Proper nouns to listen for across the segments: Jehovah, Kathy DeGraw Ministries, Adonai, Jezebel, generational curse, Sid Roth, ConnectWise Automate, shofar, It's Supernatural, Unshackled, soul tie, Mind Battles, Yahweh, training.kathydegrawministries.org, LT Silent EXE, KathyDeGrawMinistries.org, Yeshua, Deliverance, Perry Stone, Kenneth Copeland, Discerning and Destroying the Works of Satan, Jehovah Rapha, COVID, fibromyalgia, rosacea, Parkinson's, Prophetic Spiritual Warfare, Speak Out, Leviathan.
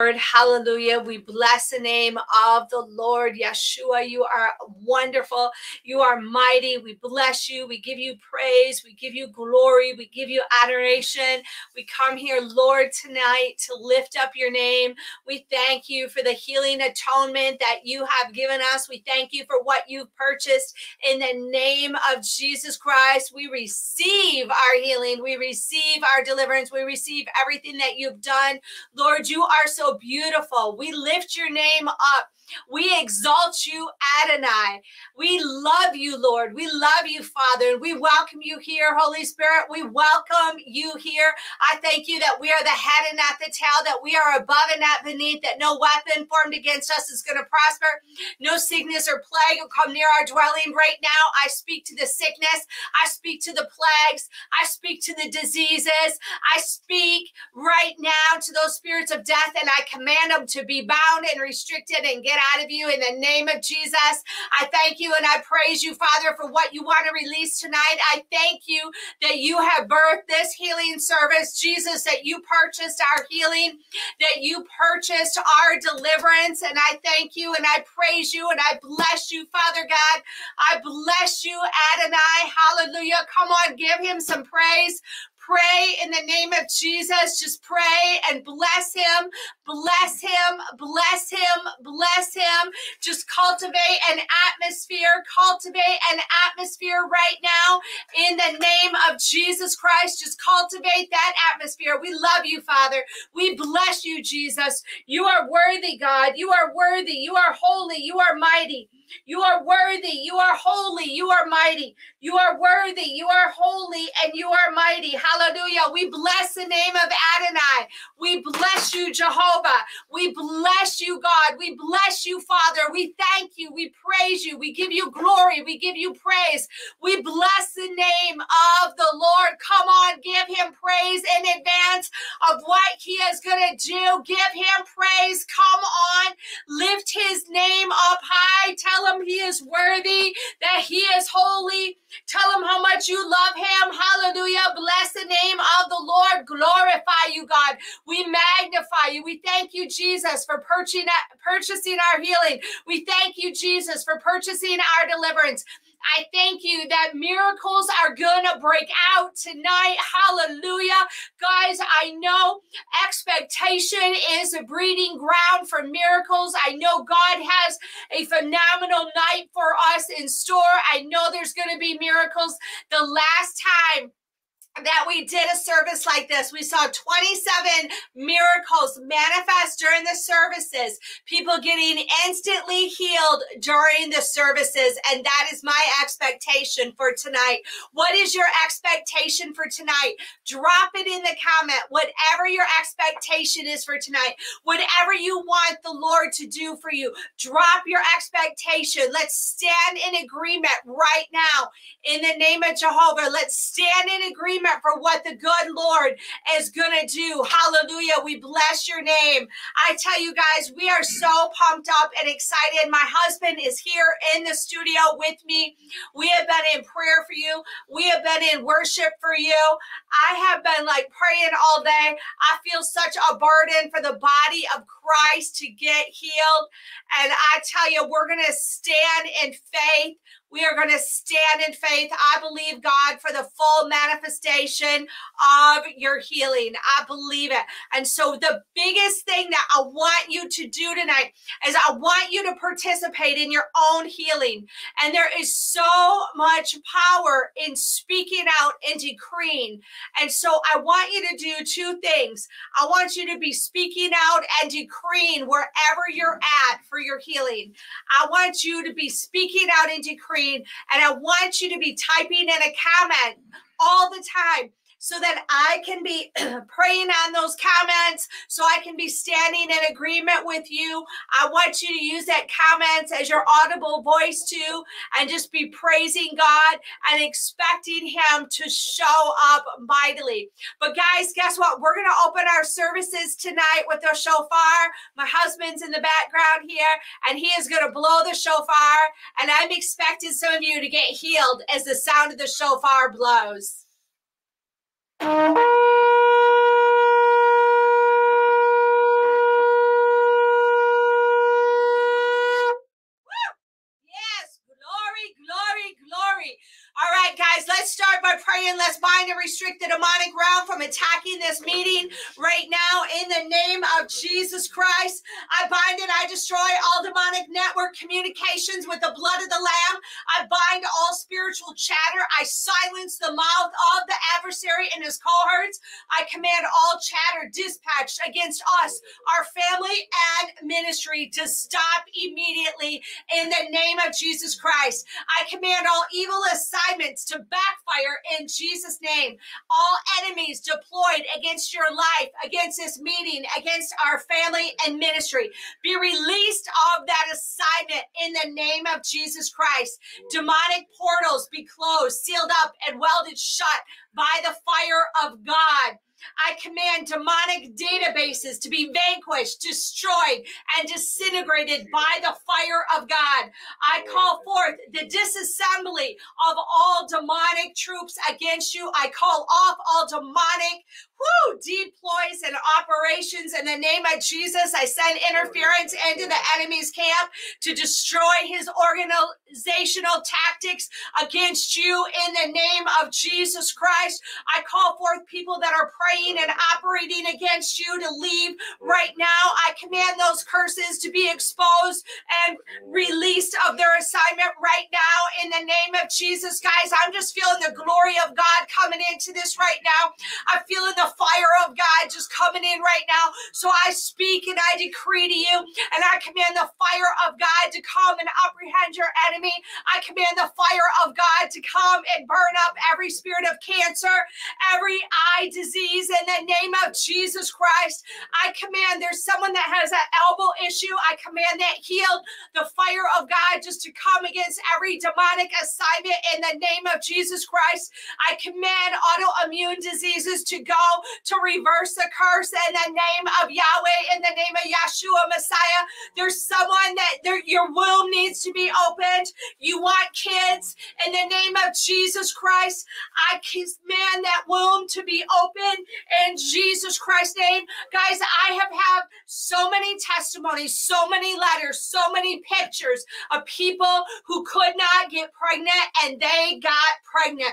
Hallelujah. We bless the name of the Lord. Yeshua, you are wonderful. You are mighty. We bless you. We give you praise. We give you glory. We give you adoration. We come here, Lord, tonight to lift up your name. We thank you for the healing atonement that you have given us. We thank you for what you've purchased in the name of Jesus Christ. We receive our healing. We receive our deliverance. We receive everything that you've done. Lord, you are so beautiful. We lift your name up. We exalt you, Adonai. We love you, Lord. We love you, Father. And we welcome you here, Holy Spirit. We welcome you here. I thank you that we are the head and not the tail, that we are above and not beneath, that no weapon formed against us is going to prosper. No sickness or plague will come near our dwelling right now. I speak to the sickness. I speak to the plagues. I speak to the diseases. I speak right now to those spirits of death, and I command them to be bound and restricted and get out of you in the name of Jesus. I thank you and I praise you, Father, for what you want to release tonight. I thank you that you have birthed this healing service, Jesus, that you purchased our healing, that you purchased our deliverance. And I thank you and I praise you and I bless you, Father God. I bless you, Adonai. Hallelujah. Come on, give him some praise. Pray in the name of Jesus. Just pray and bless him, bless him, bless him, bless him. Just cultivate an atmosphere. Cultivate an atmosphere right now in the name of Jesus Christ. Just cultivate that atmosphere. We love you, Father. We bless you, Jesus. You are worthy, God. You are worthy. You are holy. You are mighty. You are worthy, you are holy, you are mighty. You are worthy, you are holy, and you are mighty. Hallelujah. We bless the name of Adonai. We bless you, Jehovah. We bless you, God. We bless you, Father. We thank you. We praise you. We give you glory. We give you praise. We bless the name of the Lord. Come on, give him praise in advance of what he is going to do. Give him praise. Come on, lift his name up high. Tell him he is worthy, that he is holy. Tell him how much you love him. Hallelujah. Bless the name of the Lord. Glorify you, God. We magnify you. We thank you, Jesus, for purchasing our healing. We thank you, Jesus, for purchasing our deliverance. I thank you that miracles are going to break out tonight. Hallelujah. Guys, I know expectation is a breeding ground for miracles. I know God has a phenomenal night for us in store. I know there's going to be miracles. The last time that we did a service like this, we saw 27 miracles manifest during the services, people getting instantly healed during the services. And that is my expectation for tonight. What is your expectation for tonight? Drop it in the comment, whatever your expectation is for tonight, whatever you want the Lord to do for you, drop your expectation. Let's stand in agreement right now in the name of Jehovah. Let's stand in agreement for what the good Lord is going to do. Hallelujah. We bless your name. I tell you guys, we are so pumped up and excited. My husband is here in the studio with me. We have been in prayer for you. We have been in worship for you. I have been like praying all day. I feel such a burden for the body of Christ to get healed. And I tell you, we're going to stand in faith. We are going to stand in faith. I believe, God, for the full manifestation of your healing. I believe it. And so the biggest thing that I want you to do tonight is I want you to participate in your own healing. And there is so much power in speaking out and decreeing. And so I want you to do two things. I want you to be speaking out and decreeing wherever you're at for your healing. I want you to be speaking out and decreeing. And I want you to be typing in a comment all the time so that I can be praying on those comments, so I can be standing in agreement with you. I want you to use that comments as your audible voice too, and just be praising God and expecting him to show up mightily. But guys, guess what? We're going to open our services tonight with the shofar. My husband's in the background here, and he is going to blow the shofar. And I'm expecting some of you to get healed as the sound of the shofar blows. Thank you. restrict the demonic realm from attacking this meeting right now in the name of Jesus Christ. I bind and I destroy all demonic network communications with the blood of the Lamb. I bind all spiritual chatter. I silence the mouth of the adversary and his cohorts. I command all chatter dispatched against us, our family, and ministry to stop immediately in the name of Jesus Christ. I command all evil assignments to backfire in Jesus' name. All enemies deployed against your life, against this meeting, against our family and ministry, be released of that assignment in the name of Jesus Christ. Demonic portals be closed, sealed up, and welded shut by the fire of God. I command demonic databases to be vanquished, destroyed, and disintegrated by the fire of God. I call forth the disassembly of all demonic troops against you. I call off all demonic deploys and operations in the name of Jesus. I send interference into the enemy's camp to destroy his organizational tactics against you in the name of Jesus Christ. I call forth people that are praying and operating against you to leave right now. I command those curses to be exposed and released of their assignment right now in the name of Jesus. Guys, I'm just feeling the glory of God coming into this right now. I'm feeling the fire of God just coming in right now. So I speak and I decree to you, and I command the fire of God to come and apprehend your enemy. I command the fire of God to come and burn up every spirit of cancer, every eye disease in the name of Jesus Christ. I command, there's someone that has an elbow issue, I command that healed. The fire of God just to come against every demonic assignment in the name of Jesus Christ. I command autoimmune diseases to go, to reverse the curse in the name of Yahweh, in the name of Yeshua Messiah. There's someone that your womb needs to be opened. You want kids in the name of Jesus Christ. I command that womb to be open in Jesus Christ's name. Guys, I have had so many testimonies, so many letters, so many pictures of people who could not get pregnant and they got pregnant.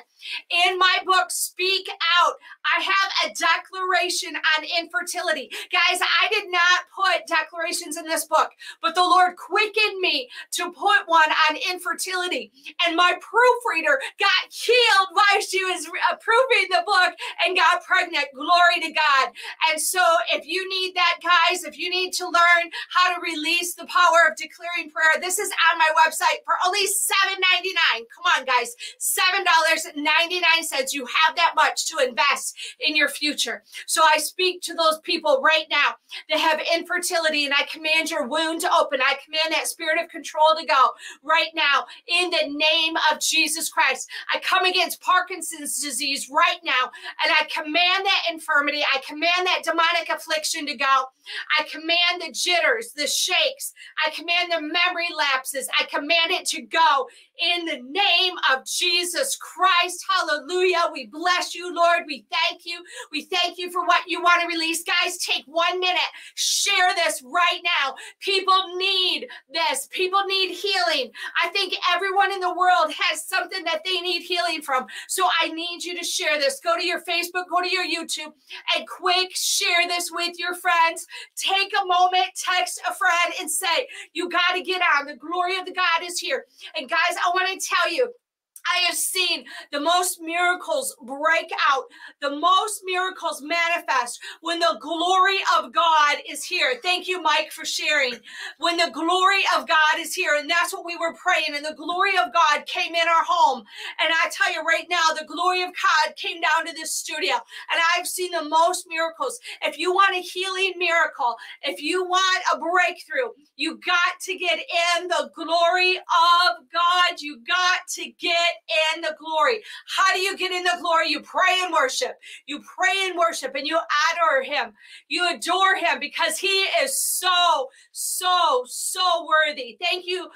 In my book, Speak Out, I have a declaration on infertility. Guys, I did not put declarations in this book, but the Lord quickened me to put one on infertility. And my proofreader got healed while she was proofing the book and got pregnant. Glory to God. And so if you need that, guys, if you need to learn how to release the power of declaring prayer, this is on my website for only $7.99. Come on, guys, $7.99. You have that much to invest in your future. So I speak to those people right now that have infertility, and I command your wound to open. I command that spirit of control to go right now in the name of Jesus Christ. I come against Parkinson's disease right now, and I command that infirmity. I command that demonic affliction to go. I command the jitters, the shakes. I command the memory lapses. I command it to go in the name of Jesus Christ. Hallelujah. We bless you, Lord. We thank you. We thank you for what you want to release. Guys, take 1 minute. Share this right now. People need this. People need healing. I think everyone in the world has something that they need healing from. So I need you to share this. Go to your Facebook, go to your YouTube, and quick share this with your friends. Take a moment, text a friend, and say, you got to get on. The glory of God is here. And guys, I want to tell you, I have seen the most miracles break out, the most miracles manifest when the glory of God is here. Thank you, Mike, for sharing. When the glory of God is here, and that's what we were praying, and the glory of God came in our home. And I tell you right now, the glory of God came down to this studio, and I've seen the most miracles. If you want a healing miracle, if you want a breakthrough, you got to get in the glory of God. You got to get in the glory. How do you get in the glory? You pray and worship. You pray and worship, and you adore him. You adore him because he is so, so so worthy. Thank you,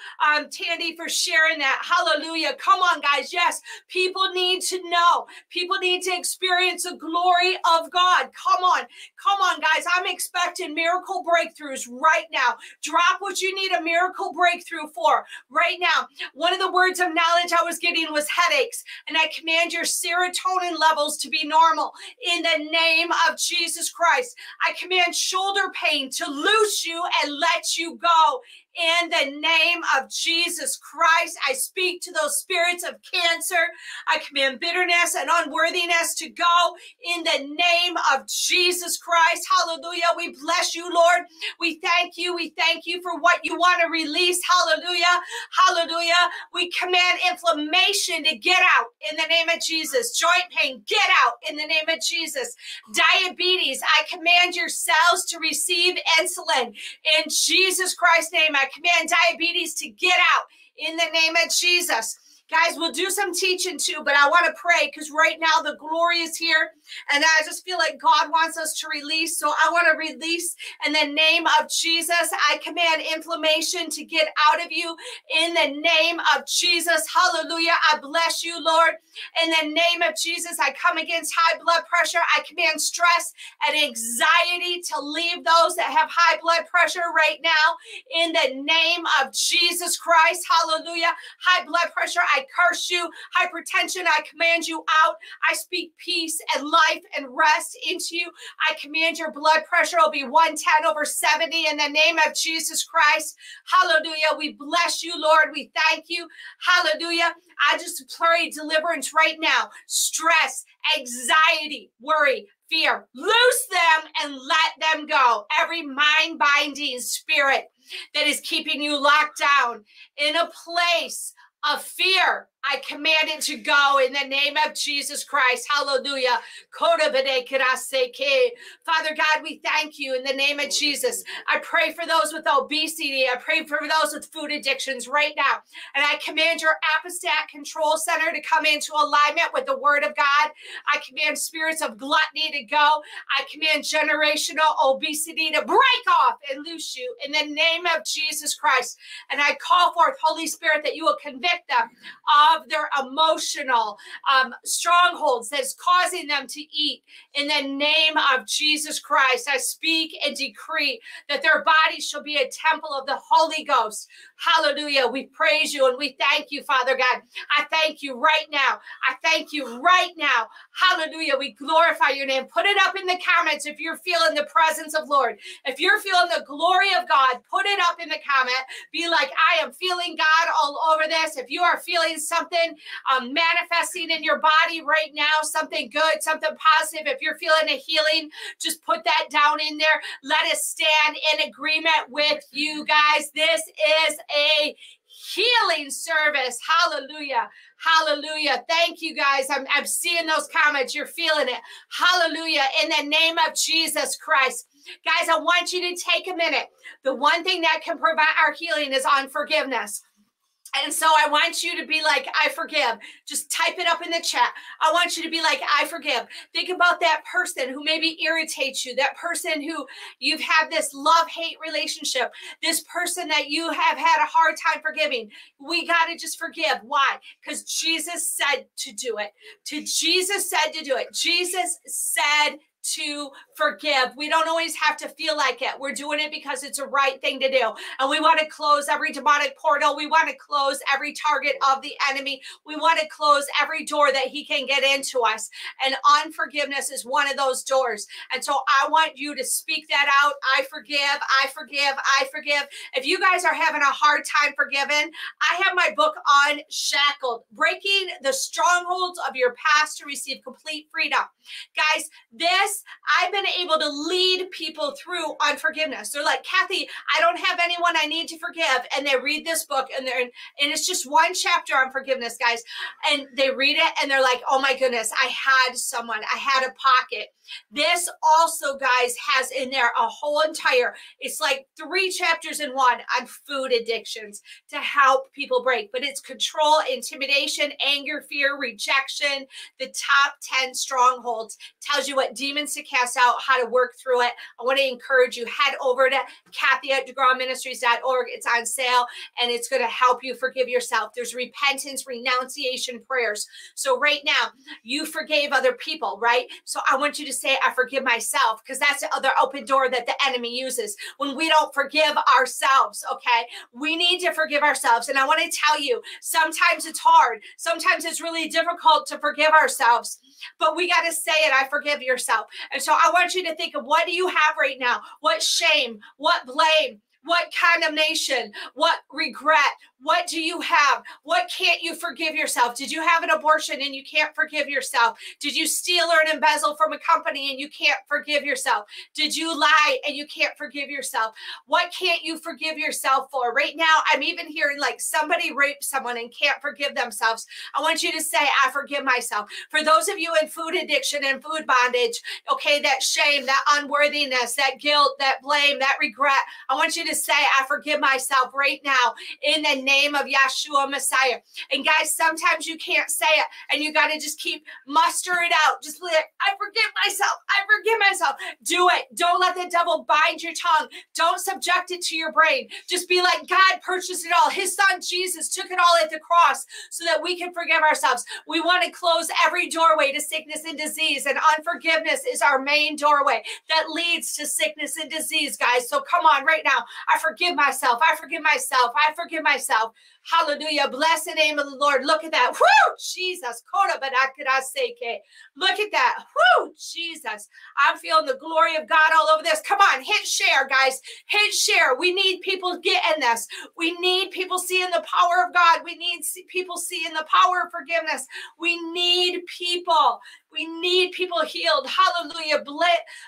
Tandy, for sharing that. Hallelujah. Come on, guys. Yes, people need to know. People need to experience the glory of God. Come on. Come on, guys. I'm expecting miracle breakthroughs right now. Drop what you need a miracle breakthrough for right now. One of the words of knowledge I was getting was headaches, and I command your serotonin levels to be normal in the name of Jesus Christ. I command shoulder pain to loose you and let you go. In the name of Jesus Christ, I speak to those spirits of cancer. I command bitterness and unworthiness to go in the name of Jesus Christ. Hallelujah. We bless you, Lord. We thank you. We thank you for what you want to release. Hallelujah. Hallelujah. We command inflammation to get out in the name of Jesus. Joint pain, get out in the name of Jesus. Diabetes, I command your cells to receive insulin. In Jesus Christ's name, I command diabetes to get out in the name of Jesus. Guys, we'll do some teaching too, but I want to pray because right now the glory is here and I just feel like God wants us to release. So I want to release in the name of Jesus. I command inflammation to get out of you in the name of Jesus. Hallelujah. I bless you, Lord. In the name of Jesus, I come against high blood pressure. I command stress and anxiety to leave those that have high blood pressure right now in the name of Jesus Christ. Hallelujah. High blood pressure, I curse you. Hypertension, I command you out. I speak peace and life and rest into you. I command your blood pressure will be 110/70 in the name of Jesus Christ. Hallelujah. We bless you, Lord. We thank you. Hallelujah. I just pray deliverance right now. Stress, anxiety, worry, fear. Loose them and let them go. Every mind-binding spirit that is keeping you locked down in a place of fear, I command it to go in the name of Jesus Christ. Hallelujah. Father God, we thank you in the name of Jesus. I pray for those with obesity. I pray for those with food addictions right now. And I command your apostat control center to come into alignment with the word of God. I command spirits of gluttony to go. I command generational obesity to break off and loose you in the name of Jesus Christ. And I call forth, Holy Spirit, that you will convict them of their emotional strongholds that's causing them to eat in the name of Jesus Christ. I speak and decree that their bodies shall be a temple of the Holy Ghost. Hallelujah. We praise you and we thank you, Father God. I thank you right now. I thank you right now. Hallelujah. We glorify your name. Put it up in the comments if you're feeling the presence of Lord. If you're feeling the glory of God, put it up in the comment. Be like, I am feeling God all over this. If you are feeling something manifesting in your body right now, something good, something positive. If you're feeling a healing, just put that down in there. Let us stand in agreement with you guys. This is a healing service. Hallelujah. Hallelujah. Thank you, guys. I'm seeing those comments. You're feeling it. Hallelujah. In the name of Jesus Christ. Guys, I want you to take a minute. The one thing that can provide our healing is unforgiveness. And so I want you to be like, I forgive. Just type it up in the chat. I want you to be like, I forgive. Think about that person who maybe irritates you, that person who you've had this love-hate relationship, this person that you have had a hard time forgiving. We got to just forgive. Why? Because Jesus said to do it. Jesus said to do it. Jesus said to forgive. We don't always have to feel like it. We're doing it because it's a right thing to do. And we want to close every demonic portal. We want to close every target of the enemy. We want to close every door that he can get into us. And unforgiveness is one of those doors. And so I want you to speak that out. I forgive. I forgive. I forgive. If you guys are having a hard time forgiving, I have my book Unshackled, Breaking the Strongholds of Your Past to Receive Complete Freedom. Guys, this I've been able to lead people through unforgiveness. They're like, Kathy, I don't have anyone I need to forgive. And they read this book and it's just one chapter on forgiveness, guys. And they read it and they're like, oh my goodness, I had someone, I had a pocket. This also, guys, has in there a whole entire, it's like 3 chapters in one on food addictions to help people break. But it's control, intimidation, anger, fear, rejection, the top 10 strongholds. Tells you what demons demons to cast out, how to work through it. I want to encourage you, head over to KathyDeGrawMinistries.org. It's on sale, and it's going to help you forgive yourself. There's repentance, renunciation prayers. So right now, you forgave other people, right? So I want you to say, I forgive myself, because that's the other open door that the enemy uses. When we don't forgive ourselves, okay? We need to forgive ourselves. And I want to tell you, sometimes it's hard. Sometimes it's really difficult to forgive ourselves, but we got to say it. I forgive yourself. And so I want you to think of, what do you have right now? What shame, what blame, what condemnation, what regret, what do you have? What can't you forgive yourself? Did you have an abortion and you can't forgive yourself? Did you steal or embezzle from a company and you can't forgive yourself? Did you lie and you can't forgive yourself? What can't you forgive yourself for? Right now, I'm even hearing like somebody raped someone and can't forgive themselves. I want you to say, I forgive myself. For those of you in food addiction and food bondage, okay, that shame, that unworthiness, that guilt, that blame, that regret, I want you to say, I forgive myself right now in the name of Yeshua Messiah. And guys, sometimes you can't say it, and you got to just keep muster it out. Just be like, I forgive myself. I forgive myself. Do it. Don't let the devil bind your tongue. Don't subject it to your brain. Just be like, God purchased it all. His son Jesus took it all at the cross so that we can forgive ourselves. We want to close every doorway to sickness and disease, and unforgiveness is our main doorway that leads to sickness and disease, guys. So come on right now. I forgive myself. I forgive myself. I forgive myself. Hallelujah. Bless the name of the Lord. Look at that. Whoo, Jesus. Look at that. Whoo, Jesus. I'm feeling the glory of God all over this. Come on, hit share, guys. Hit share. We need people getting this. We need people seeing the power of God. We need people seeing the power of forgiveness. We need people. We need people healed. Hallelujah.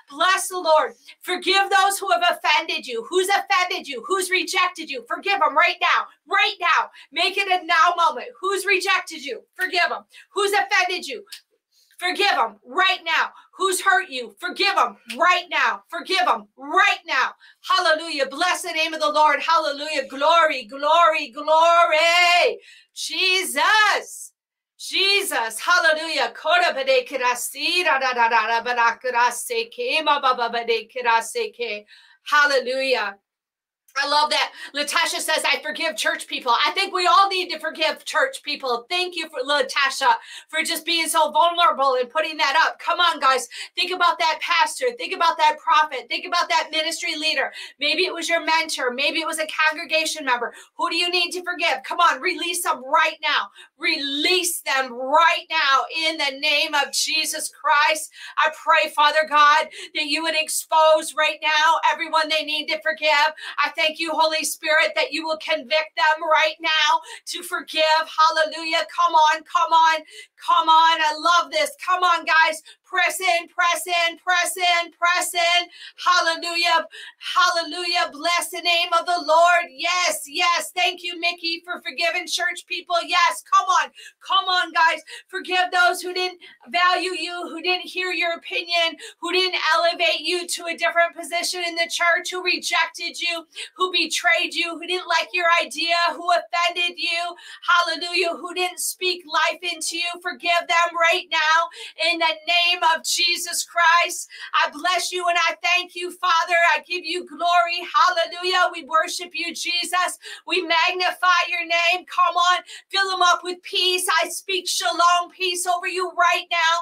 Bless the Lord. Forgive those who have offended you. Who's offended you? Who's rejected you? Forgive them right now. Right now. Make it a now moment. Who's rejected you? Forgive them. Who's offended you? Forgive them right now. Who's hurt you? Forgive them right now. Forgive them right now. Hallelujah. Bless the name of the Lord. Hallelujah. Glory, glory, glory. Jesus. Jesus, hallelujah. Hallelujah. I love that. Latasha says, I forgive church people. I think we all need to forgive church people. Thank you, Latasha, for just being so vulnerable and putting that up. Come on, guys. Think about that pastor. Think about that prophet. Think about that ministry leader. Maybe it was your mentor. Maybe it was a congregation member. Who do you need to forgive? Come on, release them right now. Release them right now in the name of Jesus Christ. I pray, Father God, that you would expose right now everyone they need to forgive. I thank you, Holy Spirit, that you will convict them right now to forgive. Hallelujah. Come on, come on, come on. I love this. Come on, guys. Press in, press in, press in, press in. Hallelujah. Hallelujah. Bless the name of the Lord. Yes, yes. Thank you, Mickey, for forgiving church people. Yes. Come on. Come on, guys. Forgive those who didn't value you, who didn't hear your opinion, who didn't elevate you to a different position in the church, who rejected you, who betrayed you, who didn't like your idea, who offended you. Hallelujah. Who didn't speak life into you. Forgive them right now in the name of Jesus Christ. I bless you and I thank you, Father. I give you glory. Hallelujah. We worship you, Jesus. We magnify your name. Come on. Fill them up with peace. I speak shalom peace over you right now.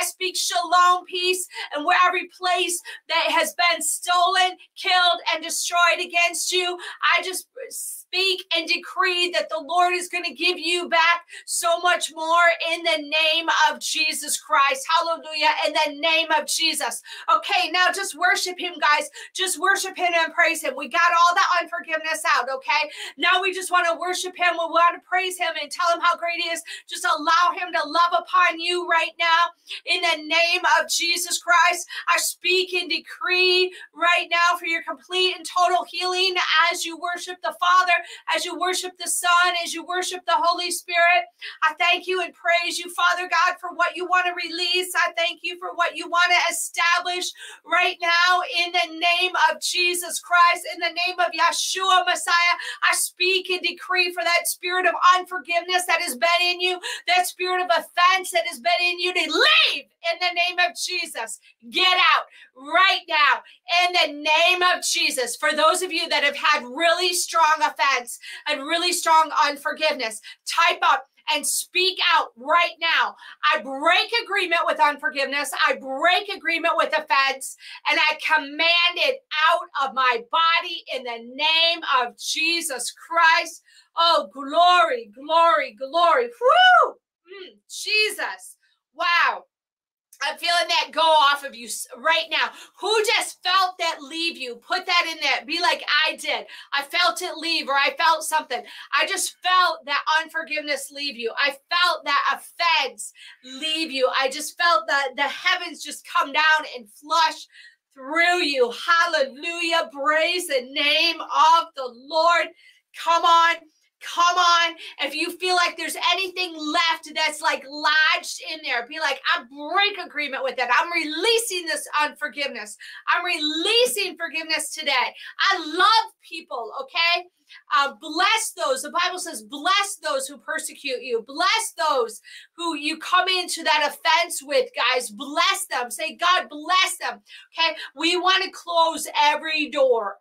I speak shalom peace, and where every place that has been stolen, killed, and destroyed against you, I just speak and decree that the Lord is going to give you back so much more in the name of Jesus Christ. Hallelujah. In the name of Jesus. Okay, now just worship him, guys. Just worship him and praise him. We got all the unforgiveness out, okay? Now we just want to worship him. We want to praise him and tell him how great he is. Just allow him to love upon you right now in the name of Jesus Christ. I speak and decree right now for your complete and total healing as you worship the Father, as you worship the Son, as you worship the Holy Spirit. I thank you and praise you, Father God, for what you want to release. I thank you for what you want to establish right now in the name of Jesus Christ, in the name of Yeshua Messiah. I speak and decree for that spirit of unforgiveness that has been in you, that spirit of offense that has been in you to leave in the name of Jesus. Get out right now in the name of Jesus. For those of you that have had really strong offense and really strong unforgiveness, type up and speak out right now. I break agreement with unforgiveness. I break agreement with offense, and I command it out of my body in the name of Jesus Christ. Oh, glory, glory, glory. Woo! Jesus. Wow. I'm feeling that go off of you right now. Who just felt that leave you? Put that in there. Be like I did. I felt it leave, or I felt something. I just felt that unforgiveness leave you. I felt that offense leave you. I just felt that the heavens just come down and flush through you. Hallelujah. Praise the name of the Lord. Come on. Come on. If you feel like there's anything left that's like lodged in there, be like, I break agreement with it. I'm releasing this unforgiveness. I'm releasing forgiveness today. I love people, okay? Bless those. The Bible says, bless those who persecute you. Bless those who you come into that offense with, guys. Bless them. Say, God, bless them. Okay. We want to close every door,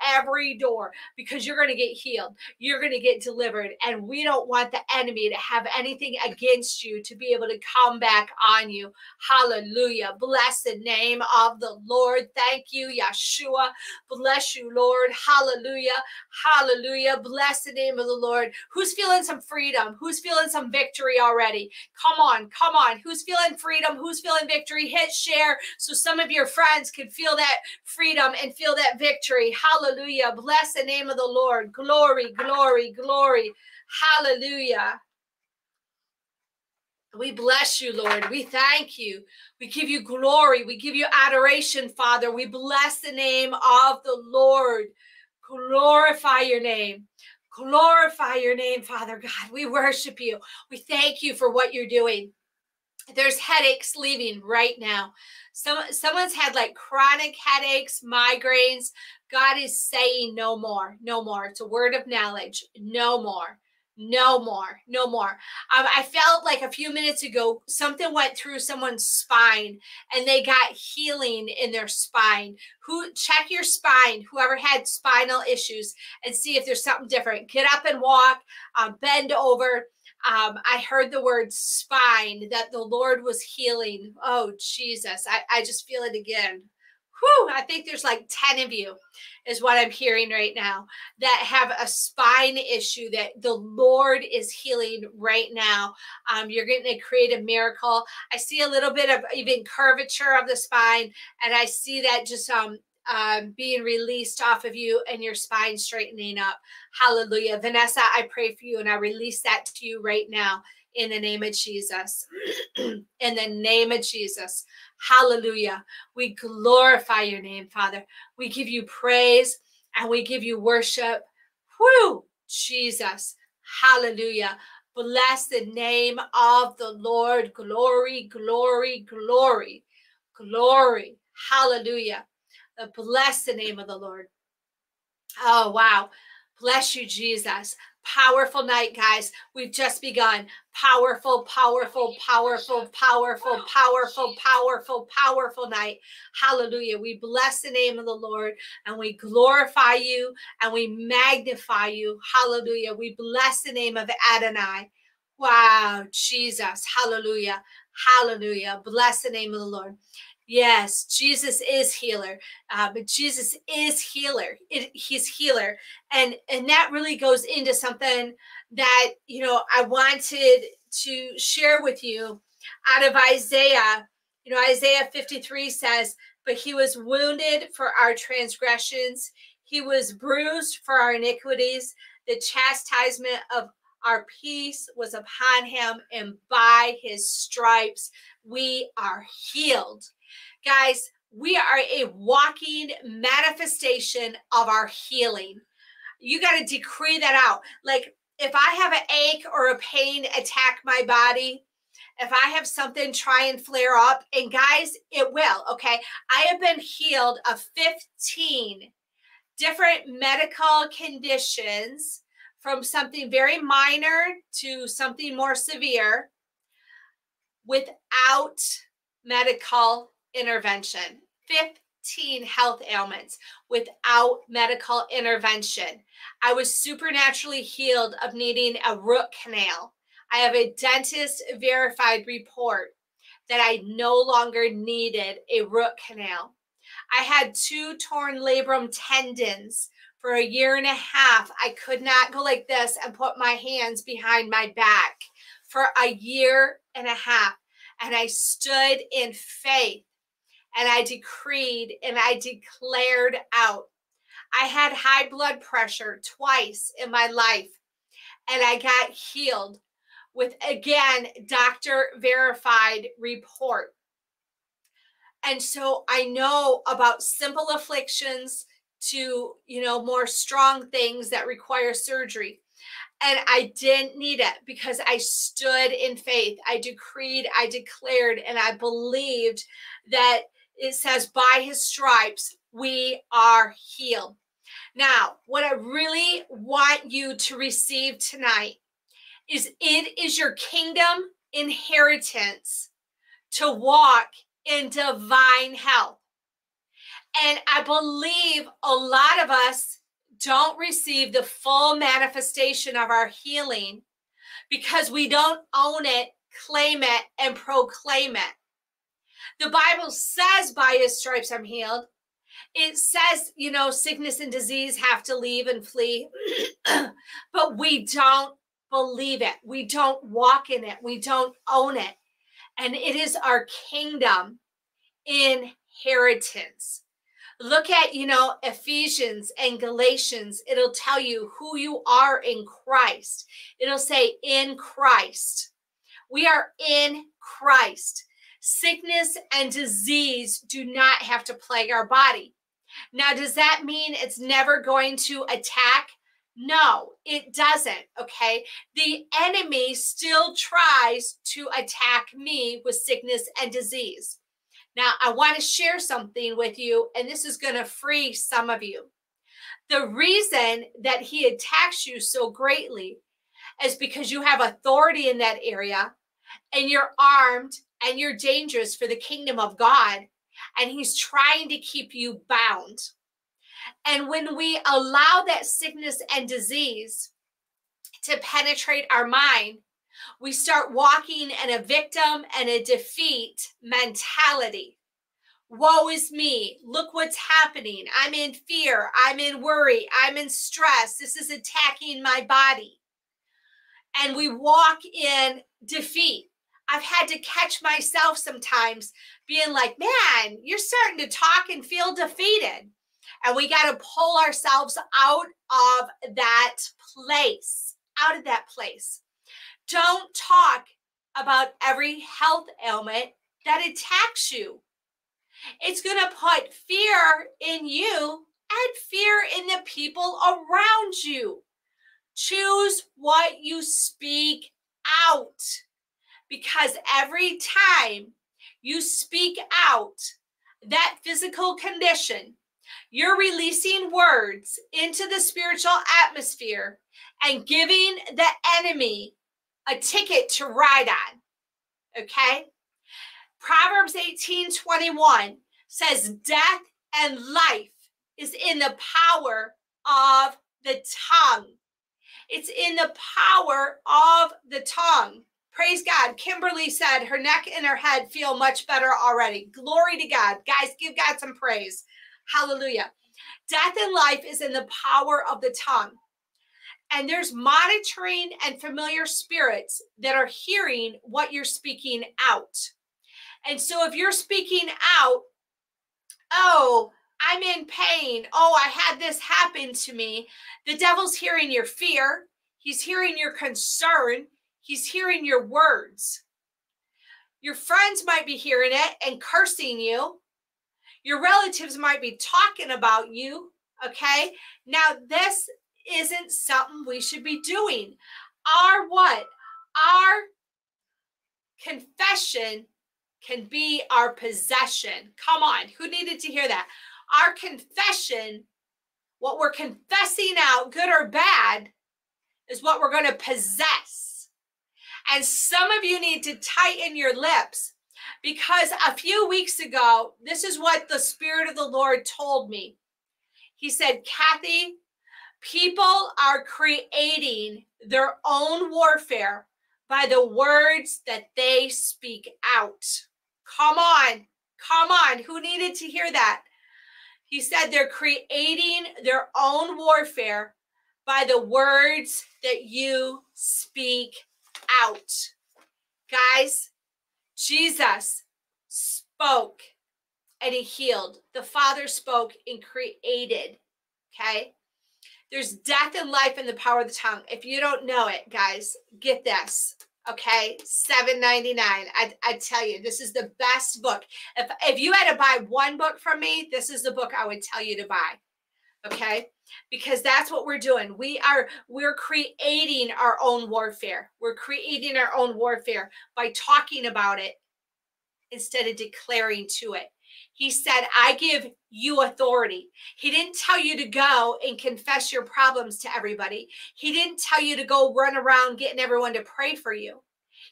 because you're going to get healed. You're going to get delivered. And we don't want the enemy to have anything against you to be able to come back on you. Hallelujah. Bless the name of the Lord. Thank you, Yeshua. Bless you, Lord. Hallelujah. Hallelujah. Bless the name of the Lord. Who's feeling some freedom? Who's feeling some victory already? Come on, come on. Who's feeling freedom? Who's feeling victory? Hit share so some of your friends can feel that freedom and feel that victory. Hallelujah. Bless the name of the Lord. Glory, glory, glory. Hallelujah. We bless you, Lord. We thank you. We give you glory. We give you adoration, Father. We bless the name of the Lord. Glorify your name. Glorify your name, Father God. We worship you. We thank you for what you're doing. There's headaches leaving right now. Someone's had like chronic headaches, migraines. God is saying no more, no more. It's a word of knowledge. No more. No more, no more. I felt like a few minutes ago, something went through someone's spine and they got healing in their spine. Check your spine, whoever had spinal issues, and see if there's something different. Get up and walk, bend over. I heard the word spine, that the Lord was healing. Oh, Jesus, I just feel it again. Whew, I think there's like 10 of you is what I'm hearing right now that have a spine issue that the Lord is healing right now. You're going to create a miracle. I see a little bit of even curvature of the spine, and I see that just being released off of you and your spine straightening up. Hallelujah. Vanessa, I pray for you, and I release that to you right now in the name of Jesus. In the name of Jesus. Hallelujah. We glorify your name, Father. We give you praise and we give you worship. Whew, Jesus. Hallelujah. Bless the name of the Lord. Glory, glory, glory, glory. Hallelujah. Bless the name of the Lord. Oh, wow. Bless you, Jesus. Powerful night, guys. We've just begun. Powerful, powerful, powerful, powerful, powerful, powerful, powerful night. Hallelujah. We bless the name of the Lord, and we glorify you and we magnify you. Hallelujah. We bless the name of Adonai. Wow, Jesus. Hallelujah. Hallelujah. Bless the name of the Lord. Yes, Jesus is healer, but Jesus is healer. He's healer. And that really goes into something that, you know, I wanted to share with you out of Isaiah. You know, Isaiah 53 says, but he was wounded for our transgressions. He was bruised for our iniquities. The chastisement of our peace was upon him, and by his stripes we are healed. Guys, we are a walking manifestation of our healing. You got to decree that out. Like if I have an ache or a pain attack my body, if I have something try and flare up, and guys, it will, okay? I have been healed of 15 different medical conditions, from something very minor to something more severe, without medical intervention. 15 health ailments without medical intervention. I was supernaturally healed of needing a root canal. I have a dentist verified report that I no longer needed a root canal. I had 2 torn labrum tendons. For a year and a half, I could not go like this and put my hands behind my back for a year and a half. And I stood in faith and I decreed and I declared out. I had high blood pressure twice in my life and I got healed with, again, doctor verified report. And so I know about simple afflictions to, you know, more strong things that require surgery. And I didn't need it because I stood in faith. I decreed, I declared, and I believed that it says, by his stripes, we are healed. Now, what I really want you to receive tonight is it is your kingdom inheritance to walk in divine health. And I believe a lot of us don't receive the full manifestation of our healing because we don't own it, claim it, and proclaim it. The Bible says, by his stripes I'm healed. It says, you know, sickness and disease have to leave and flee, but we don't believe it. We don't walk in it. We don't own it. And it is our kingdom inheritance. Look at, you know, Ephesians and Galatians. It'll tell you who you are in Christ. It'll say in Christ. We are in Christ. Sickness and disease do not have to plague our body. Now, does that mean it's never going to attack? No, it doesn't, okay? The enemy still tries to attack me with sickness and disease. Now, I want to share something with you, and this is going to free some of you. The reason that he attacks you so greatly is because you have authority in that area, and you're armed, and you're dangerous for the kingdom of God, and he's trying to keep you bound. And when we allow that sickness and disease to penetrate our mind, we start walking in a victim and a defeat mentality. Woe is me. Look what's happening. I'm in fear. I'm in worry. I'm in stress. This is attacking my body. And we walk in defeat. I've had to catch myself sometimes being like, man, you're starting to talk and feel defeated. And we got to pull ourselves out of that place, Don't talk about every health ailment that attacks you. It's going to put fear in you and fear in the people around you. Choose what you speak out, because every time you speak out that physical condition, you're releasing words into the spiritual atmosphere and giving the enemy a ticket to ride on, okay? Proverbs 18:21 says, death and life is in the power of the tongue. It's in the power of the tongue. Praise God. Kimberly said her neck and her head feel much better already. Glory to God. Guys, give God some praise. Hallelujah. Death and life is in the power of the tongue. And there's monitoring and familiar spirits that are hearing what you're speaking out. And so if you're speaking out, oh, I'm in pain. Oh, I had this happen to me. The devil's hearing your fear. He's hearing your concern. He's hearing your words. Your friends might be hearing it and cursing you. Your relatives might be talking about you, okay? Now, this isn't something we should be doing. Our what? Our confession can be our possession. Come on, who needed to hear that? Our confession, what we're confessing out, good or bad, is what we're going to possess. And some of you need to tighten your lips because a few weeks ago, this is what the Spirit of the Lord told me. He said, Kathy, people are creating their own warfare by the words that they speak out. Come on. Come on. Who needed to hear that? He said they're creating their own warfare by the words that you speak out. Guys, Jesus spoke and he healed. The Father spoke and created. Okay? There's death and life in the power of the tongue. If you don't know it, guys, get this. Okay, $7.99. I tell you, this is the best book. If you had to buy one book from me, this is the book I would tell you to buy. Okay, because that's what we're doing. We're creating our own warfare. We're creating our own warfare by talking about it instead of declaring to it. He said, I give you authority. He didn't tell you to go and confess your problems to everybody. He didn't tell you to go run around getting everyone to pray for you.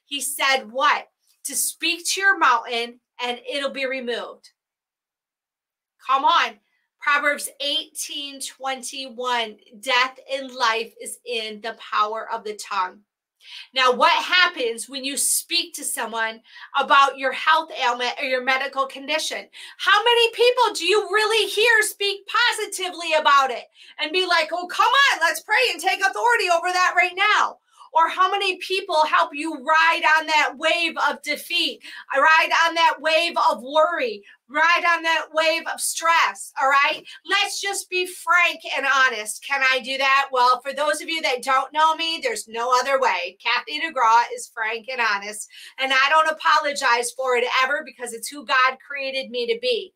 He said what? To speak to your mountain and it'll be removed. Come on. Proverbs 18:21, death and life is in the power of the tongue. Now, what happens when you speak to someone about your health ailment or your medical condition? How many people do you really hear speak positively about it and be like, oh, come on, let's pray and take authority over that right now? Or how many people help you ride on that wave of defeat, ride on that wave of worry, ride on that wave of stress, all right? Let's just be frank and honest. Can I do that? Well, for those of you that don't know me, there's no other way. Kathy DeGraw is frank and honest, and I don't apologize for it ever because it's who God created me to be.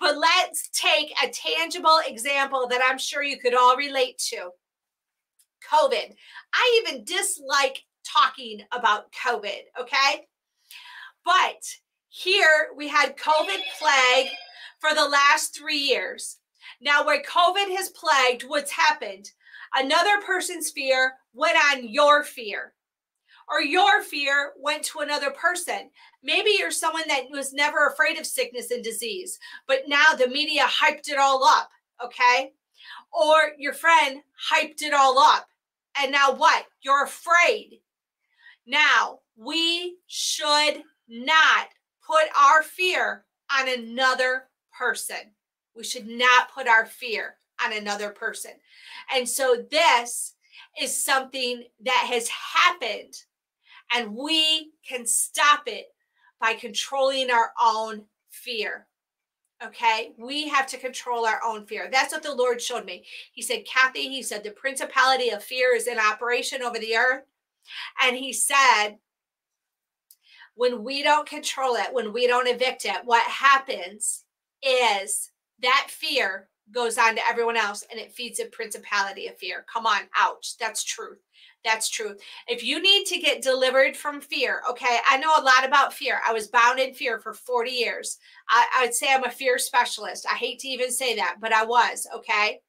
But let's take a tangible example that I'm sure you could all relate to. COVID. I even dislike talking about COVID, okay? But here we had COVID plague for the last 3 years. Now, where COVID has plagued, what's happened? Another person's fear went on your fear, or your fear went to another person. Maybe you're someone that was never afraid of sickness and disease, but now the media hyped it all up, okay? Or your friend hyped it all up. And now what? You're afraid. Now, we should not put our fear on another person. We should not put our fear on another person. And so this is something that has happened. And we can stop it by controlling our own fear. Okay, we have to control our own fear. That's what the Lord showed me. He said, Kathy, he said, the principality of fear is in operation over the earth. And he said, when we don't control it, when we don't evict it, what happens is that fear goes on to everyone else and it feeds a principality of fear. Come on, ouch, that's truth. That's true. If you need to get delivered from fear, okay, I know a lot about fear. I was bound in fear for 40 years. I would say I'm a fear specialist. I hate to even say that, but I was, okay?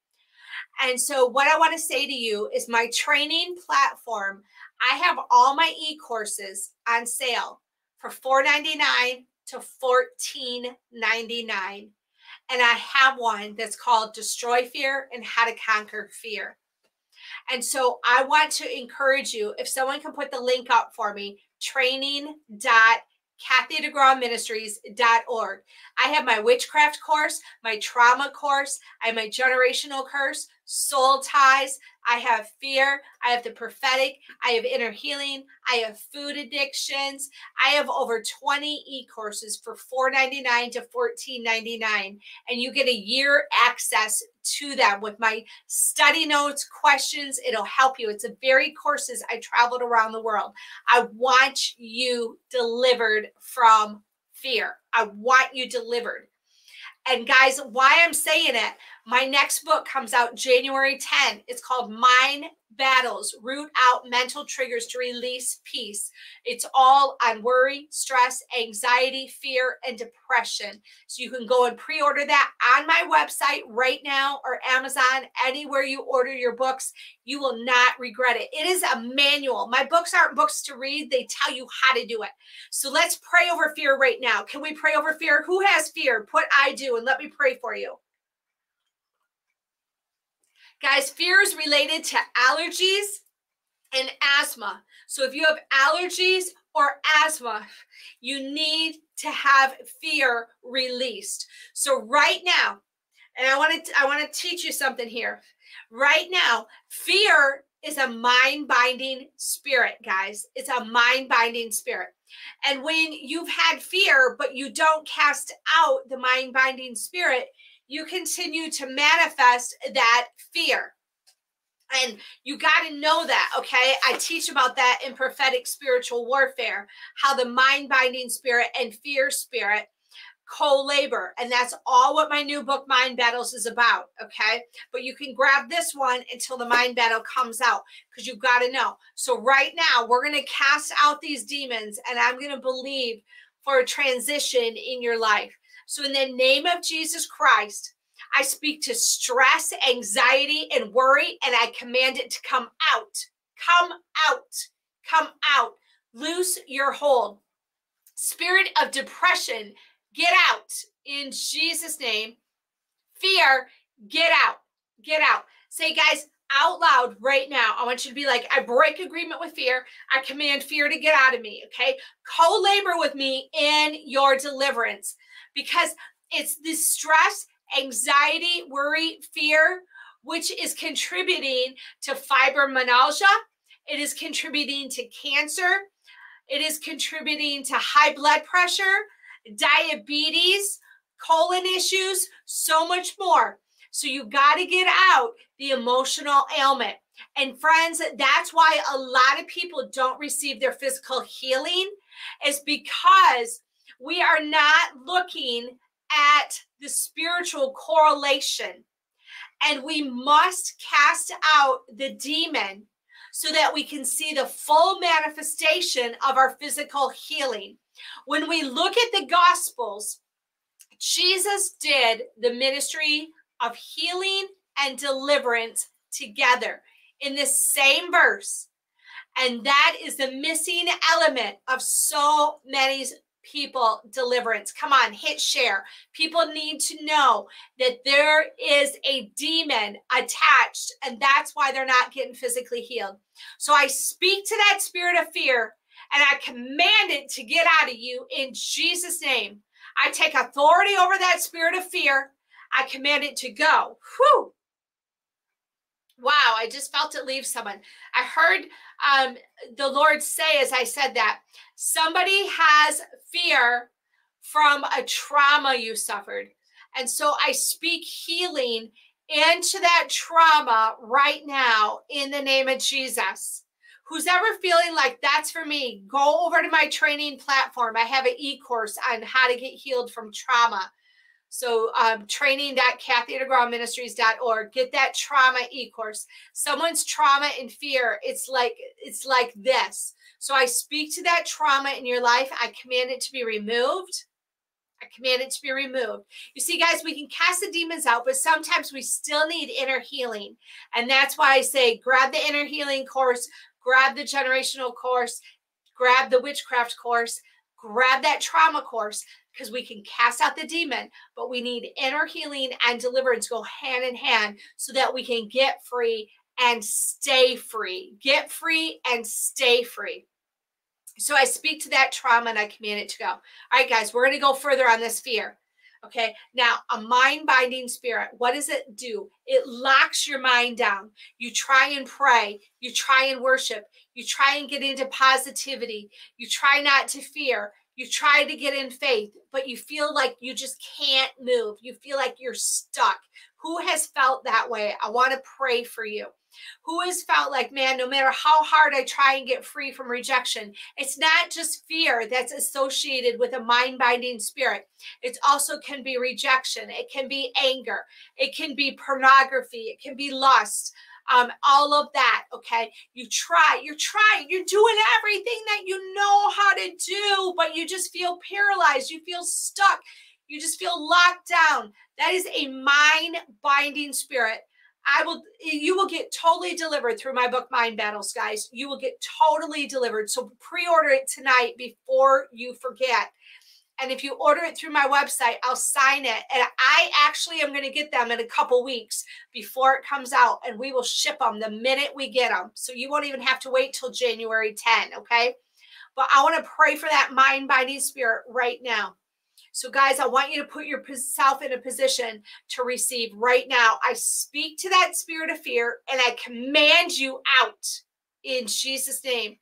And so what I want to say to you is my training platform, I have all my e-courses on sale for $4.99 to $14.99. And I have one that's called Destroy Fear and How to Conquer Fear. And so I want to encourage you, if someone can put the link up for me, training.kathydegrawministries.org. I have my witchcraft course, my trauma course, I have my generational curse, soul ties, I have fear, I have the prophetic, I have inner healing, I have food addictions. I have over 20 e-courses for $4.99 to $14.99, and you get a year access to them with my study notes, questions. It'll help you. It's the very courses I traveled around the world. I want you delivered from fear. I want you delivered. And guys, why I'm saying it, My next book comes out January 10. It's called Mind Battles, Root Out Mental Triggers to Release Peace. It's all on worry, stress, anxiety, fear, and depression. So you can go and pre-order that on my website right now or Amazon, anywhere you order your books. You will not regret it. It is a manual. My books aren't books to read. They tell you how to do it. So let's pray over fear right now. Can we pray over fear? Who has fear? Put I do, and let me pray for you. Guys, fear is related to allergies and asthma. So if you have allergies or asthma, you need to have fear released. So right now, and I want to teach you something here. Right now, fear is a mind-binding spirit, guys. It's a mind-binding spirit. And when you've had fear, but you don't cast out the mind-binding spirit, you continue to manifest that fear. And you got to know that, okay? I teach about that in Prophetic Spiritual Warfare, how the mind-binding spirit and fear spirit co-labor. And that's all what my new book, Mind Battles, is about, okay? But you can grab this one until the Mind Battle comes out, because you've got to know. So right now, we're going to cast out these demons, and I'm going to believe for a transition in your life. So in the name of Jesus Christ, I speak to stress, anxiety, and worry, and I command it to come out. Come out. Come out. Loose your hold. Spirit of depression, get out in Jesus' name. Fear, get out. Get out. Say, guys, out loud right now. I want you to be like, I break agreement with fear. I command fear to get out of me, okay? Co-labor with me in your deliverance. Because it's this stress, anxiety, worry, fear, which is contributing to fibromyalgia. It is contributing to cancer. It is contributing to high blood pressure, diabetes, colon issues, so much more. So you got to get out the emotional ailment. And friends, that's why a lot of people don't receive their physical healing, is because we are not looking at the spiritual correlation, and we must cast out the demon so that we can see the full manifestation of our physical healing. When we look at the Gospels, Jesus did the ministry of healing and deliverance together in the same verse. And that is the missing element of so many people deliverance. Come on, hit share. People need to know that there is a demon attached, and that's why they're not getting physically healed. So I speak to that spirit of fear, and I command it to get out of you in Jesus' name. I take authority over that spirit of fear. I command it to go. Whew. Wow, I just felt it leave someone. I heard the Lord say as I said that, somebody has fear from a trauma you suffered. And so I speak healing into that trauma right now in the name of Jesus. Who's ever feeling like that's for me, go over to my training platform. I have an e-course on how to get healed from trauma. So training.kathydegrawministries.org. Get that trauma e-course. Someone's trauma and fear, it's like this. So I speak to that trauma in your life. I command it to be removed. I command it to be removed. You see, guys, we can cast the demons out, but sometimes we still need inner healing. And that's why I say grab the inner healing course, grab the generational course, grab the witchcraft course, grab that trauma course, because we can cast out the demon, but we need inner healing and deliverance go hand in hand so that we can get free and stay free. Get free and stay free. So I speak to that trauma and I command it to go. All right, guys, we're going to go further on this fear. Okay, now a mind-binding spirit, what does it do? It locks your mind down. You try and pray. You try and worship. You try and get into positivity. You try not to fear. You try to get in faith, but you feel like you just can't move. You feel like you're stuck. Who has felt that way? I want to pray for you. Who has felt like, man, no matter how hard I try and get free from rejection, it's not just fear that's associated with a mind-binding spirit. It also can be rejection. It can be anger. It can be pornography. It can be lust. All of that, okay? You're trying, you're doing everything that you know how to do, but you just feel paralyzed. You feel stuck. You just feel locked down. That is a mind-binding spirit. You will get totally delivered through my book, Mind Battles, guys. You will get totally delivered. So pre-order it tonight before you forget. And if you order it through my website, I'll sign it. And I actually am going to get them in a couple weeks before it comes out. And we will ship them the minute we get them. So you won't even have to wait till January 10, okay? But I want to pray for that mind-binding spirit right now. So guys, I want you to put yourself in a position to receive right now. I speak to that spirit of fear and I command you out in Jesus' name.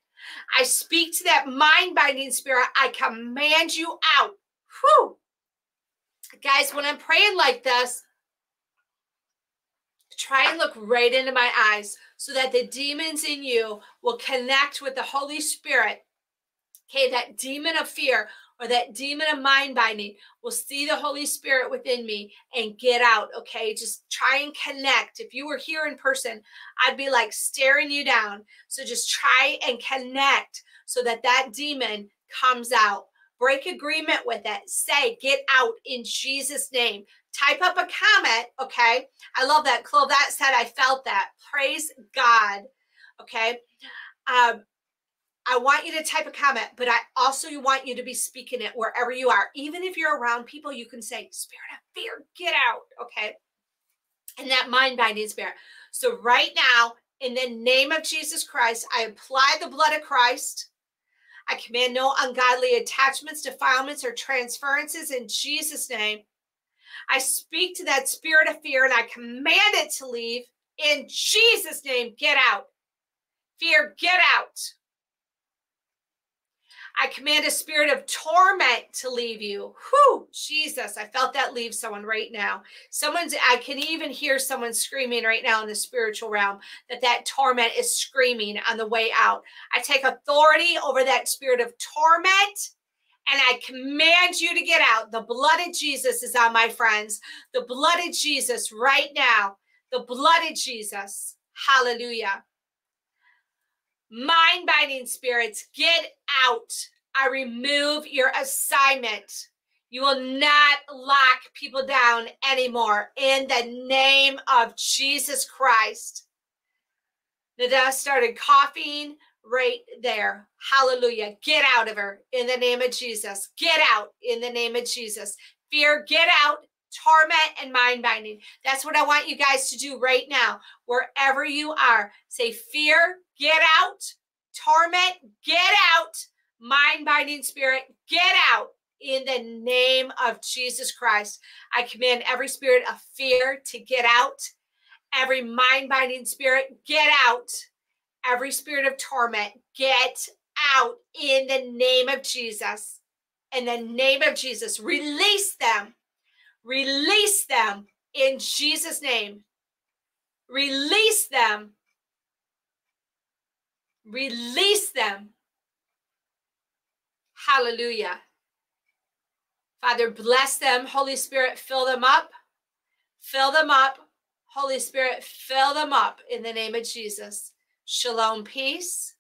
I speak to that mind-binding spirit. I command you out. Whew. Guys, when I'm praying like this, try and look right into my eyes so that the demons in you will connect with the Holy Spirit. Okay, that demon of fear or that demon of mind binding will see the Holy Spirit within me and get out, okay? Just try and connect. If you were here in person, I'd be like staring you down. So just try and connect so that that demon comes out. Break agreement with it. Say, get out in Jesus' name. Type up a comment, okay? I love that. Clovette said, I felt that. Praise God, okay? I want you to type a comment, but I also want you to be speaking it wherever you are. Even if you're around people, you can say, spirit of fear, get out, okay? And that mind-binding spirit. So right now, in the name of Jesus Christ, I apply the blood of Christ. I command no ungodly attachments, defilements, or transferences in Jesus' name. I speak to that spirit of fear, and I command it to leave. In Jesus' name, get out. Fear, get out. I command a spirit of torment to leave you. Whew, Jesus, I felt that leave someone right now. I can even hear someone screaming right now in the spiritual realm that torment is screaming on the way out. I take authority over that spirit of torment and I command you to get out. The blood of Jesus is on my friends. The blood of Jesus right now. The blood of Jesus. Hallelujah. Mind-binding spirits, get out. I remove your assignment. You will not lock people down anymore. In the name of Jesus Christ. Nada started coughing right there. Hallelujah. Get out of her in the name of Jesus. Get out in the name of Jesus. Fear, get out. Torment and mind binding. That's what I want you guys to do right now. Wherever you are, say fear, get out. Torment, get out. Mind binding spirit, get out. In the name of Jesus Christ, I command every spirit of fear to get out. Every mind binding spirit, get out. Every spirit of torment, get out. In the name of Jesus. In the name of Jesus, release them. Release them in Jesus' name. Release them. Release them. Hallelujah. Father, bless them. Holy Spirit, fill them up. Fill them up. Holy Spirit, fill them up in the name of Jesus. Shalom, peace.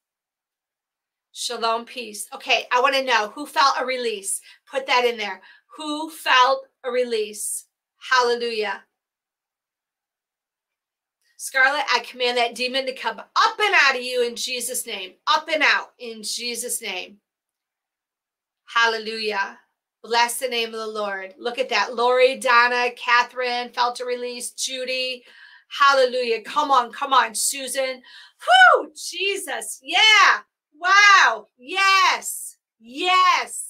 Shalom, peace. Okay, I want to know who felt a release. Put that in there. Who felt a release? Hallelujah. Scarlet, I command that demon to come up and out of you in Jesus' name. Up and out in Jesus' name. Hallelujah. Bless the name of the Lord. Look at that. Lori, Donna, Catherine felt a release. Judy, hallelujah. Come on, come on. Susan, whoo, Jesus. Yeah. Wow. Yes. Yes.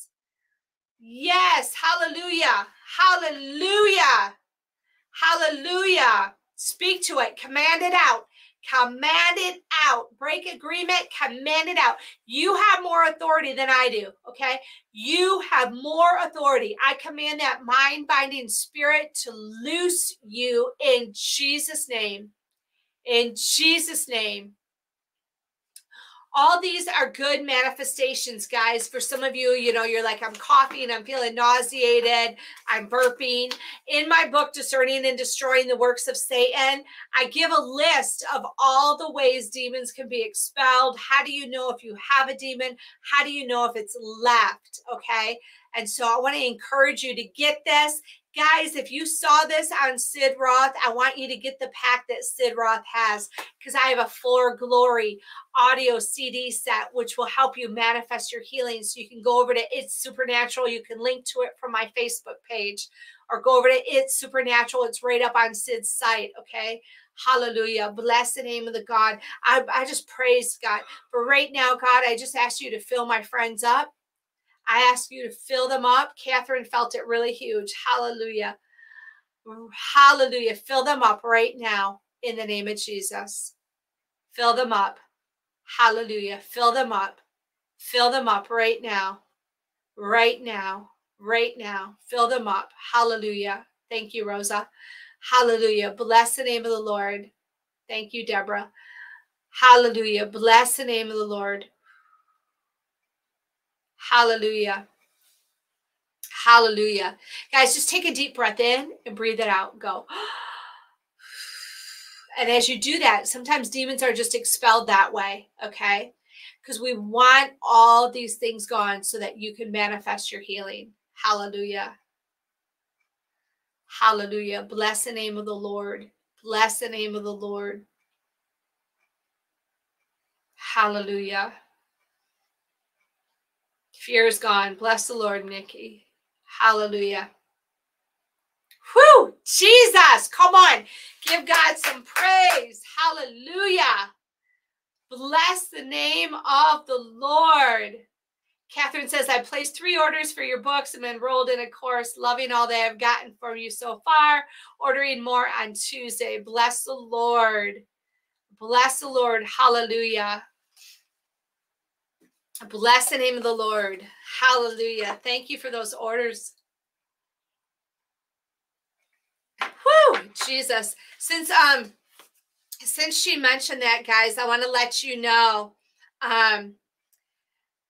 Yes, hallelujah, hallelujah, hallelujah. Speak to it, command it out, command it out. Break agreement, command it out. You have more authority than I do, okay? You have more authority. I command that mind-binding spirit to loose you in Jesus' name. in Jesus' name. All these are good manifestations, guys. For some of you, you know, you're like, I'm coughing, I'm feeling nauseated, I'm burping. In my book, Discerning and Destroying the Works of Satan, I give a list of all the ways demons can be expelled. How do you know if you have a demon? How do you know if it's left? Okay. And so I want to encourage you to get this. Guys, if you saw this on Sid Roth, I want you to get the pack that Sid Roth has, because I have a For Glory audio CD set, which will help you manifest your healing. So you can go over to It's Supernatural. You can link to it from my Facebook page, or go over to It's Supernatural. It's right up on Sid's site, okay? Hallelujah. Bless the name of the God. I just praise God. But right now, God, I just ask you to fill my friends up. I ask you to fill them up. Catherine felt it really huge. Hallelujah. Hallelujah. Fill them up right now in the name of Jesus. Fill them up. Hallelujah. Fill them up. Fill them up right now. Right now. Right now. Fill them up. Hallelujah. Thank you, Rosa. Hallelujah. Bless the name of the Lord. Thank you, Deborah. Hallelujah. Bless the name of the Lord. Hallelujah. Hallelujah. Guys, just take a deep breath in and breathe it out. Go. And as you do that, sometimes demons are just expelled that way, okay? Because we want all these things gone so that you can manifest your healing. Hallelujah. Hallelujah. Bless the name of the Lord. Bless the name of the Lord. Hallelujah. Fear is gone. Bless the Lord, Nikki. Hallelujah. Whew, Jesus. Come on. Give God some praise. Hallelujah. Bless the name of the Lord. Catherine says, I placed 3 orders for your books and enrolled in a course, loving all that I've gotten from you so far, ordering more on Tuesday. Bless the Lord. Bless the Lord. Hallelujah. Bless the name of the Lord. Hallelujah. Thank you for those orders. Whew, Jesus. Since she mentioned that, guys, I want to let you know,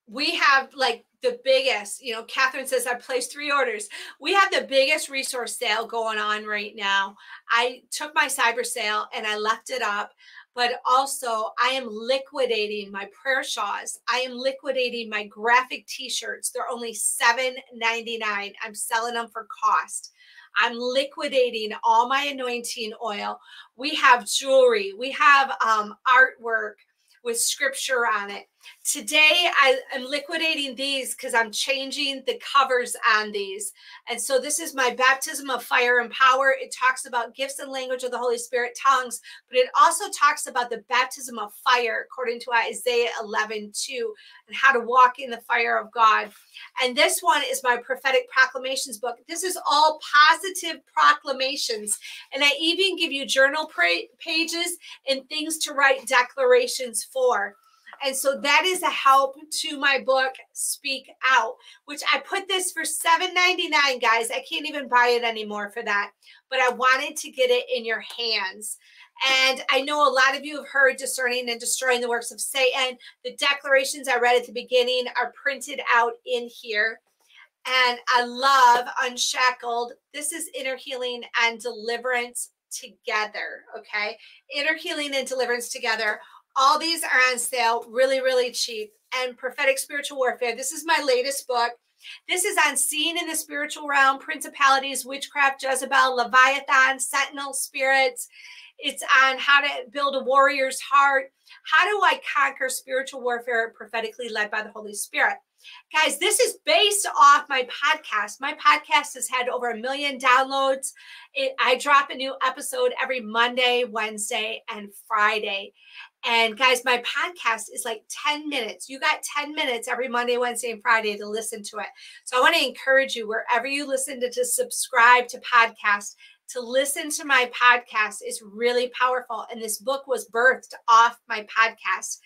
we have like the biggest, you know, Catherine says, I placed 3 orders. We have the biggest resource sale going on right now. I took my cyber sale and I left it up. But also, I am liquidating my prayer shawls. I am liquidating my graphic t-shirts. They're only $7.99. I'm selling them for cost. I'm liquidating all my anointing oil. We have jewelry. We have artwork with scripture on it. Today, I am liquidating these because I'm changing the covers on these. And so this is my baptism of fire and power. It talks about gifts and language of the Holy Spirit, tongues, but it also talks about the baptism of fire, according to Isaiah 11:2, and how to walk in the fire of God. And this one is my prophetic proclamations book. This is all positive proclamations. And I even give you journal pages and things to write declarations for. And so that is a help to my book, Speak Out, which I put this for $7.99, guys. I can't even buy it anymore for that, but I wanted to get it in your hands. And I know a lot of you have heard Discerning and Destroying the Works of Satan. The declarations I read at the beginning are printed out in here. And I love Unshackled. This is Inner Healing and Deliverance Together, okay? Inner Healing and Deliverance Together. All these are on sale, really, really cheap. And Prophetic Spiritual Warfare. This is my latest book. This is on Seen in the Spiritual Realm, Principalities, Witchcraft, Jezebel, Leviathan, Sentinel Spirits. It's on how to build a warrior's heart. How do I conquer spiritual warfare prophetically led by the Holy Spirit? Guys, this is based off my podcast. My podcast has had over 1 million downloads. I drop a new episode every Monday, Wednesday, and Friday. And guys, my podcast is like 10 minutes. You got 10 minutes every Monday, Wednesday, and Friday to listen to it. So I want to encourage you, wherever you listen, to subscribe to podcasts. to listen to my podcast is really powerful. And this book was birthed off my podcast.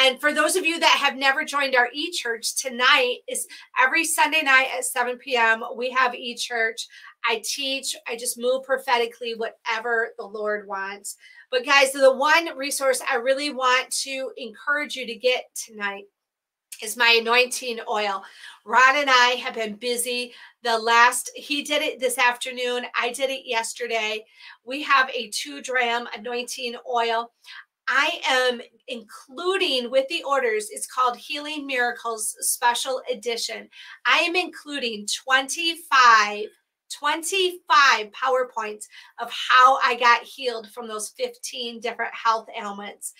And for those of you that have never joined our e-church, tonight is every Sunday night at 7 p.m. We have e-church. I teach. I just move prophetically, whatever the Lord wants. But guys, the one resource I really want to encourage you to get tonight is my anointing oil. Ron and I have been busy. He did it this afternoon. I did it yesterday. We have a 2-dram anointing oil. I am including with the orders, it's called Healing Miracles Special Edition. I am including 25 PowerPoints of how I got healed from those 15 different health ailments.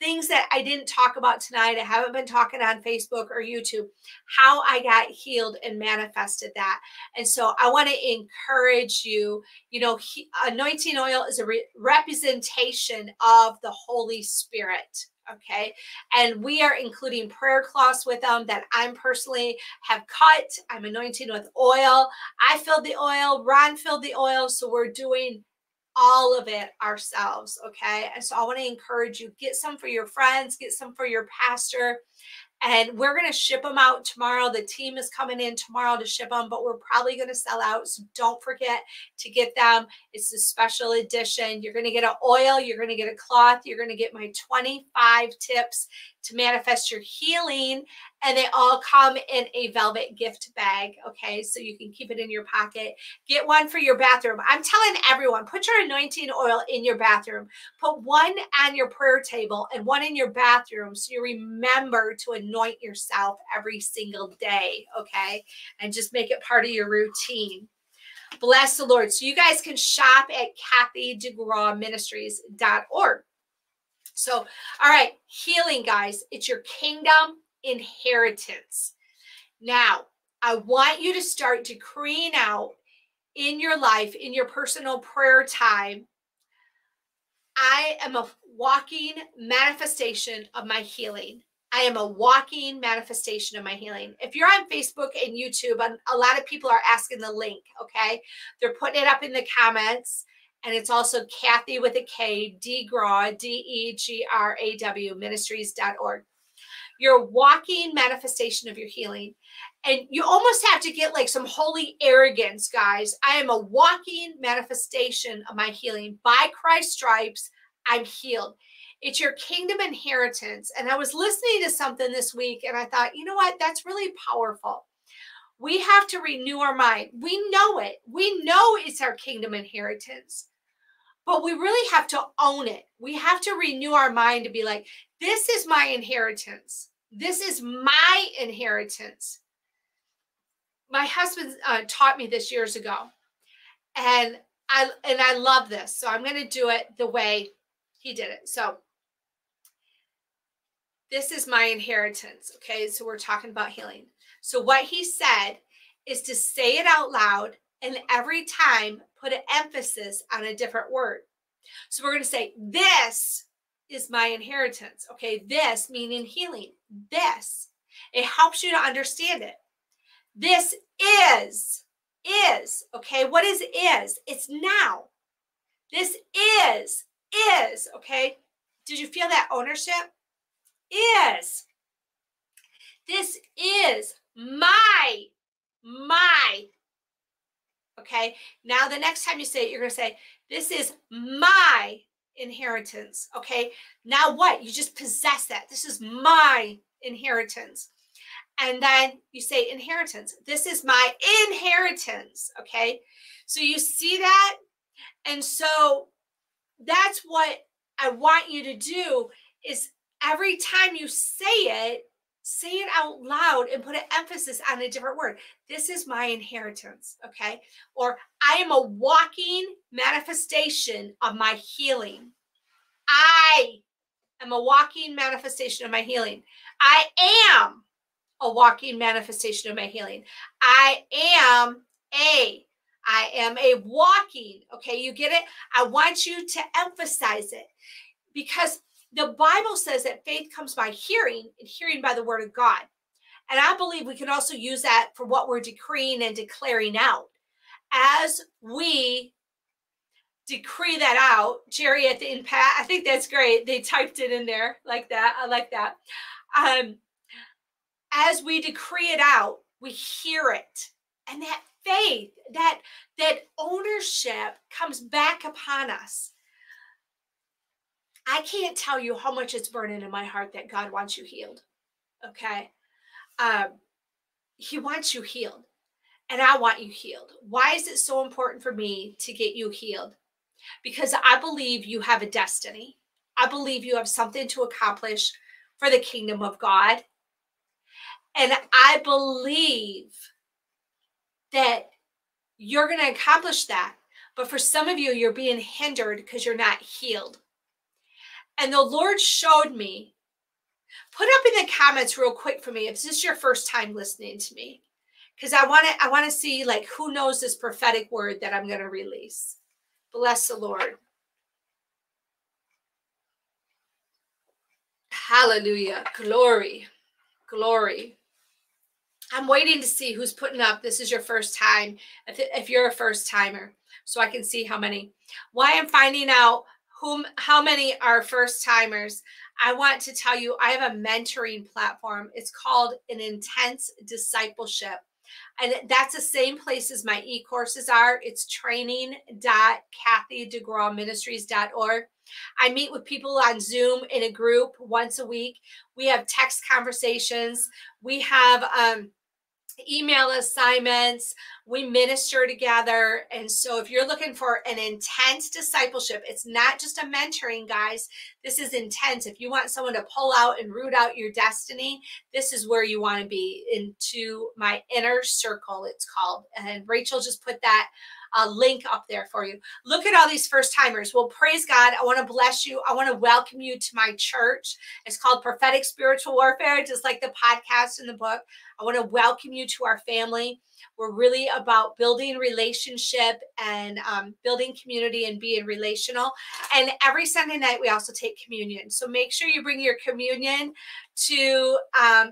Things that I didn't talk about tonight, I haven't been talking on Facebook or YouTube, how I got healed and manifested that. And so I want to encourage you, anointing oil is a representation of the Holy Spirit. Okay. And we are including prayer cloths with them that I'm personally have cut. I'm anointing with oil. I filled the oil. Ron filled the oil. So we're doing all of it ourselves. Okay. And so I want to encourage you, get some for your friends, get some for your pastor. And we're going to ship them out tomorrow. The team is coming in tomorrow to ship them, but we're probably going to sell out. So don't forget to get them. It's a special edition. You're going to get an oil. You're going to get a cloth. You're going to get my 25 tips to manifest your healing. And they all come in a velvet gift bag. Okay. So you can keep it in your pocket. Get one for your bathroom. I'm telling everyone, put your anointing oil in your bathroom, put one on your prayer table and one in your bathroom. So you remember to anoint yourself every single day. Okay. And just make it part of your routine. Bless the Lord. So you guys can shop at KathyDeGrawMinistries.org. So, all right. Healing, guys, it's your kingdom inheritance. Now, I want you to start decreeing out in your life, in your personal prayer time. I am a walking manifestation of my healing. I am a walking manifestation of my healing. If you're on Facebook and YouTube, a lot of people are asking the link, okay? They're putting it up in the comments. And it's also Kathy with a K, DeGraw, D-E-G-R-A-W, ministries.org. Your walking manifestation of your healing. And you almost have to get like some holy arrogance, guys. I am a walking manifestation of my healing. By Christ's stripes, I'm healed. It's your kingdom inheritance. And I was listening to something this week and I thought, you know what? That's really powerful. We have to renew our mind. We know it. We know it's our kingdom inheritance, but we really have to own it. We have to renew our mind to be like, this is my inheritance. This is my inheritance. My husband taught me this years ago, and I love this. So I'm going to do it the way he did it. So this is my inheritance. Okay. So we're talking about healing. So what he said is to say it out loud and every time put an emphasis on a different word. So we're going to say, this is my inheritance. Okay. This meaning healing. This. It helps you to understand it. This is, okay. What is? It's now. This is, okay. Did you feel that ownership? Is. This is my, okay? Now the next time you say it, you're going to say, this is my inheritance, okay? Now what? You just possess that. This is my inheritance. And then you say inheritance. This is my inheritance, okay? So you see that? And so that's what I want you to do is every time you say it out loud and put an emphasis on a different word. This is my inheritance, okay? Or I am a walking manifestation of my healing. I am a walking manifestation of my healing. I am a walking manifestation of my healing. I am a walking, okay? You get it? I want you to emphasize it because the Bible says that faith comes by hearing and hearing by the word of God. And I believe we can also use that for what we're decreeing and declaring out. As we decree that out. Jerry at the impact. I think that's great. They typed it in there like that. I like that. As we decree it out, we hear it. And that faith, that ownership comes back upon us. I can't tell you how much it's burning in my heart that God wants you healed. Okay. He wants you healed. And I want you healed. Why is it so important for me to get you healed? Because I believe you have a destiny. I believe you have something to accomplish for the kingdom of God. And I believe that you're going to accomplish that. But for some of you, you're being hindered because you're not healed. And the Lord showed me. Put up in the comments real quick for me if this is your first time listening to me, because I want to see, like, who knows this prophetic word that I'm going to release. Bless the Lord. Hallelujah. Glory. Glory. I'm waiting to see who's putting up. This is your first time, if you're a first timer, so I can see how many. Why I'm finding out how many are first timers. I want to tell you, I have a mentoring platform. It's called An Intense Discipleship. And that's the same place as my e-courses are. It's training.kathydegrawministries.org. I meet with people on Zoom in a group once a week. We have text conversations. We have email assignments. We minister together. And so if you're looking for an intense discipleship, it's not just a mentoring, guys. This is intense. If you want someone to pull out and root out your destiny, this is where you want to be, into my inner circle, it's called. And Rachel just put that link up there for you. Look at all these first timers. Well, praise God. I want to bless you. I want to welcome you to my church. It's called Prophetic Spiritual Warfare, just like the podcast and the book. I want to welcome you to our family. We're really about building relationship and building community and being relational. And every Sunday night, we also take communion. So make sure you bring your communion to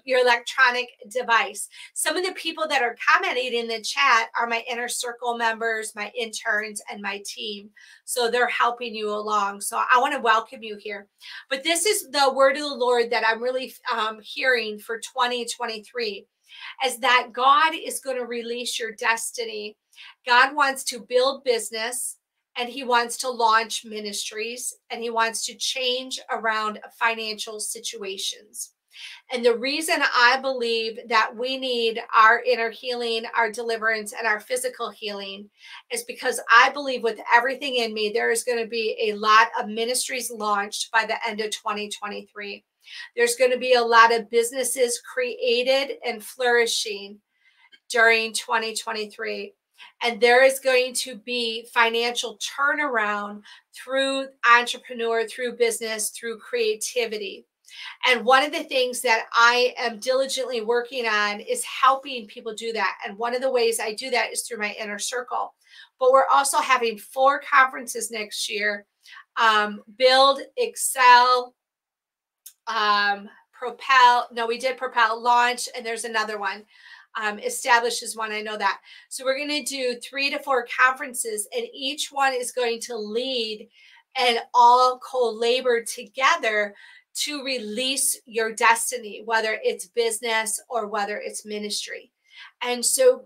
your electronic device. Some of the people that are commenting in the chat are my inner circle members, my interns, and my team. So they're helping you along. So I want to welcome you here. But this is the word of the Lord that I'm really hearing for 2023. Is that God is going to release your destiny. God wants to build business, and he wants to launch ministries, and he wants to change around financial situations. And the reason I believe that we need our inner healing, our deliverance, and our physical healing is because I believe with everything in me, there is going to be a lot of ministries launched by the end of 2023. There's going to be a lot of businesses created and flourishing during 2023. And there is going to be financial turnaround through entrepreneur, through business, through creativity. And one of the things that I am diligently working on is helping people do that. And one of the ways I do that is through my inner circle. But we're also having 4 conferences next year, Build, Excel, Propel. No, we did Propel, Launch, and there's another one. Establish is one. I know that. So we're going to do 3 to 4 conferences, and each one is going to lead and all co-labor together to release your destiny, whether it's business or whether it's ministry. And so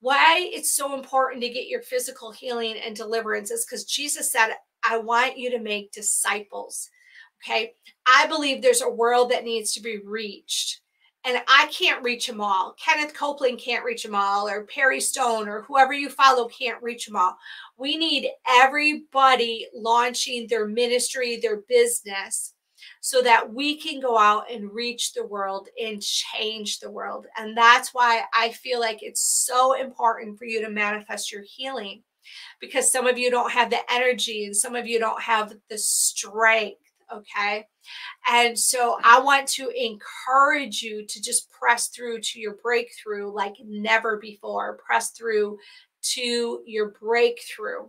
why it's so important to get your physical healing and deliverance is because Jesus said, I want you to make disciples. Okay, I believe there's a world that needs to be reached, and I can't reach them all. Kenneth Copeland can't reach them all, or Perry Stone, or whoever you follow can't reach them all. We need everybody launching their ministry, their business, so that we can go out and reach the world and change the world. And that's why I feel like it's so important for you to manifest your healing, because some of you don't have the energy and some of you don't have the strength. Okay. And so I want to encourage you to just press through to your breakthrough like never before. Press through to your breakthrough.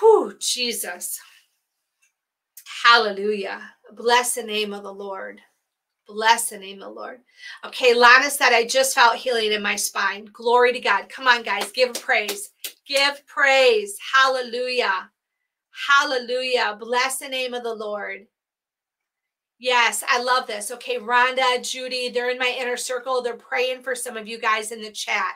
Whew, Jesus. Hallelujah. Bless the name of the Lord. Bless the name of the Lord. Okay, Lana said, I just felt healing in my spine. Glory to God. Come on, guys. Give praise. Give praise. Hallelujah. Hallelujah. Bless the name of the Lord. Yes, I love this. Okay, Rhonda, Judy, they're in my inner circle. They're praying for some of you guys in the chat.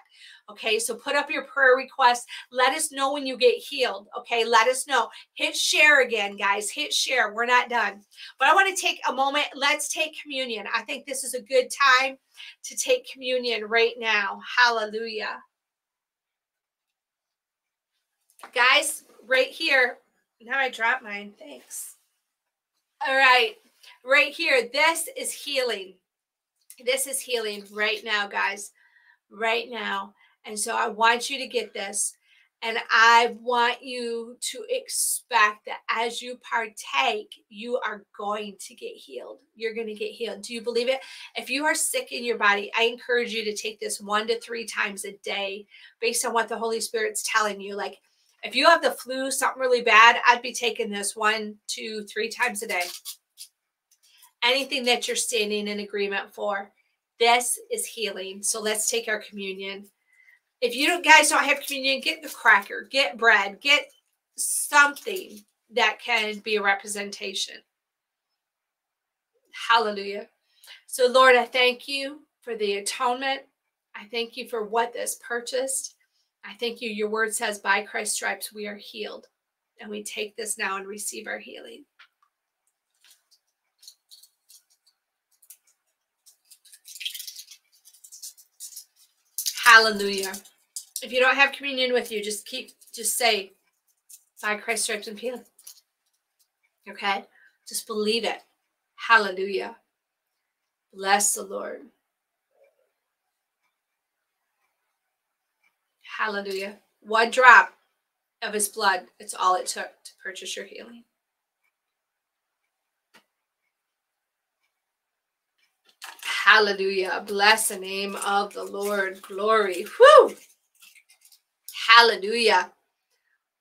Okay, so put up your prayer requests. Let us know when you get healed. Okay, let us know. Hit share again, guys. Hit share. We're not done. But I want to take a moment. Let's take communion. I think this is a good time to take communion right now. Hallelujah. Guys, right here. Now I dropped mine. Thanks. All right. Right here, this is healing. This is healing right now, guys, right now. And so I want you to get this. And I want you to expect that as you partake, you are going to get healed. You're going to get healed. Do you believe it? If you are sick in your body, I encourage you to take this 1 to 3 times a day based on what the Holy Spirit's telling you. Like if you have the flu, something really bad, I'd be taking this 1, 2, 3 times a day. Anything that you're standing in agreement for, this is healing. So let's take our communion. If you guys don't have communion, get the cracker, get bread, get something that can be a representation. Hallelujah. So Lord, I thank you for the atonement. I thank you for what this purchased. I thank you. Your word says by Christ's stripes, we are healed. And we take this now and receive our healing. Hallelujah. If you don't have communion with you, just say, by Christ's stripes and healed. Okay? Just believe it. Hallelujah. Bless the Lord. Hallelujah. 1 drop of his blood. It's all it took to purchase your healing. Hallelujah. Bless the name of the Lord. Glory. Whew. Hallelujah.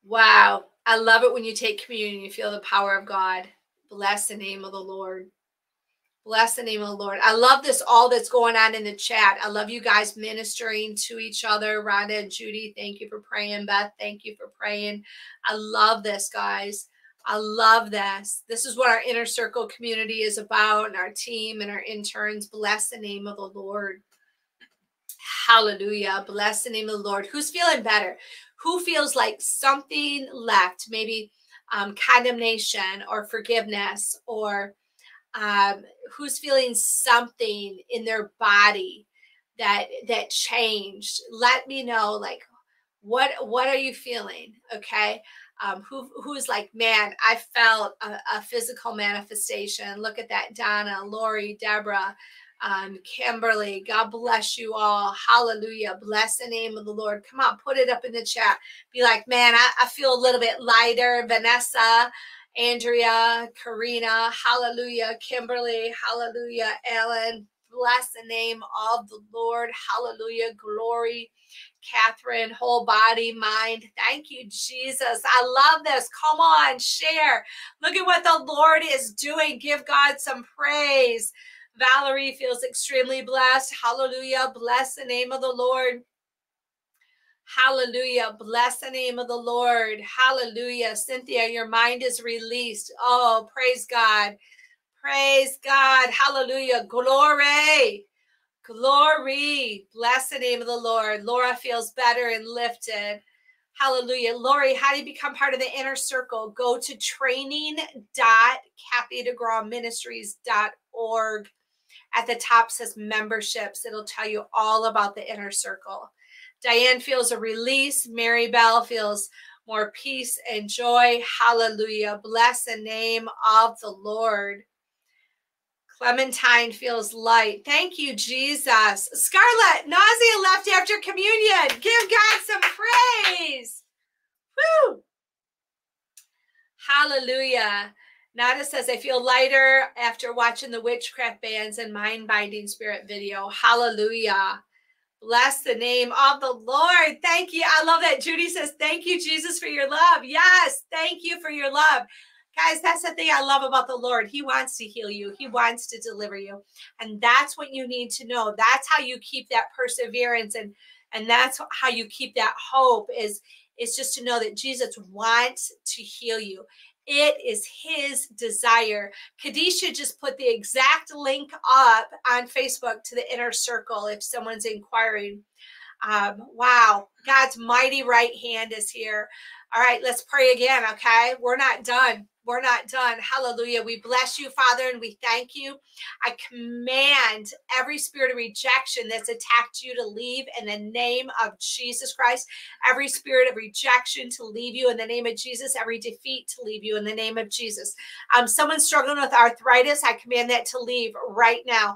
Wow. I love it when you take communion. You feel the power of God. Bless the name of the Lord. Bless the name of the Lord. I love this, all that's going on in the chat. I love you guys ministering to each other. Rhonda and Judy, thank you for praying. Beth, thank you for praying. I love this, guys. I love this. This is what our inner circle community is about, and our team and our interns. Bless the name of the Lord. Hallelujah. Bless the name of the Lord. Who's feeling better? Who feels like something left? Maybe condemnation or forgiveness, or who's feeling something in their body that changed? Let me know, like, what are you feeling? Okay. Who's like, man, I felt a physical manifestation. Look at that, Donna, Lori, Deborah, Kimberly. God bless you all. Hallelujah. Bless the name of the Lord. Come on, put it up in the chat. Be like, man, I feel a little bit lighter. Vanessa, Andrea, Karina. Hallelujah. Kimberly. Hallelujah. Ellen. Bless the name of the Lord. Hallelujah. Glory. Catherine, whole body, mind. Thank you, Jesus. I love this. Come on, share. Look at what the Lord is doing. Give God some praise. Valerie feels extremely blessed. Hallelujah. Bless the name of the Lord. Hallelujah. Bless the name of the Lord. Hallelujah. Cynthia, your mind is released. Oh, praise God. Praise God. Hallelujah. Glory. Glory. Bless the name of the Lord. Laura feels better and lifted. Hallelujah. Lori, how do you become part of the inner circle? Go to training.kathydegrawministries.org. At the top says memberships. It'll tell you all about the inner circle. Diane feels a release. Mary Bell feels more peace and joy. Hallelujah. Bless the name of the Lord. Clementine feels light. Thank you, Jesus. Scarlett, nausea left after communion. Give God some praise. Woo! Hallelujah. Nada says, I feel lighter after watching the witchcraft bands and mind-binding spirit video. Hallelujah. Bless the name of the Lord. Thank you. I love that. Judy says, thank you, Jesus, for your love. Yes, thank you for your love. Guys, that's the thing I love about the Lord. He wants to heal you. He wants to deliver you. And that's what you need to know. That's how you keep that perseverance. And that's how you keep that hope is just to know that Jesus wants to heal you. It is his desire. Kadisha just put the exact link up on Facebook to the inner circle if someone's inquiring. Wow, God's mighty right hand is here. All right, let's pray again, okay? We're not done. We're not done. Hallelujah. We bless you, Father, and we thank you. I command every spirit of rejection that's attacked you to leave in the name of Jesus Christ. Every spirit of rejection to leave you in the name of Jesus. Every defeat to leave you in the name of Jesus. Someone's struggling with arthritis. I command that to leave right now.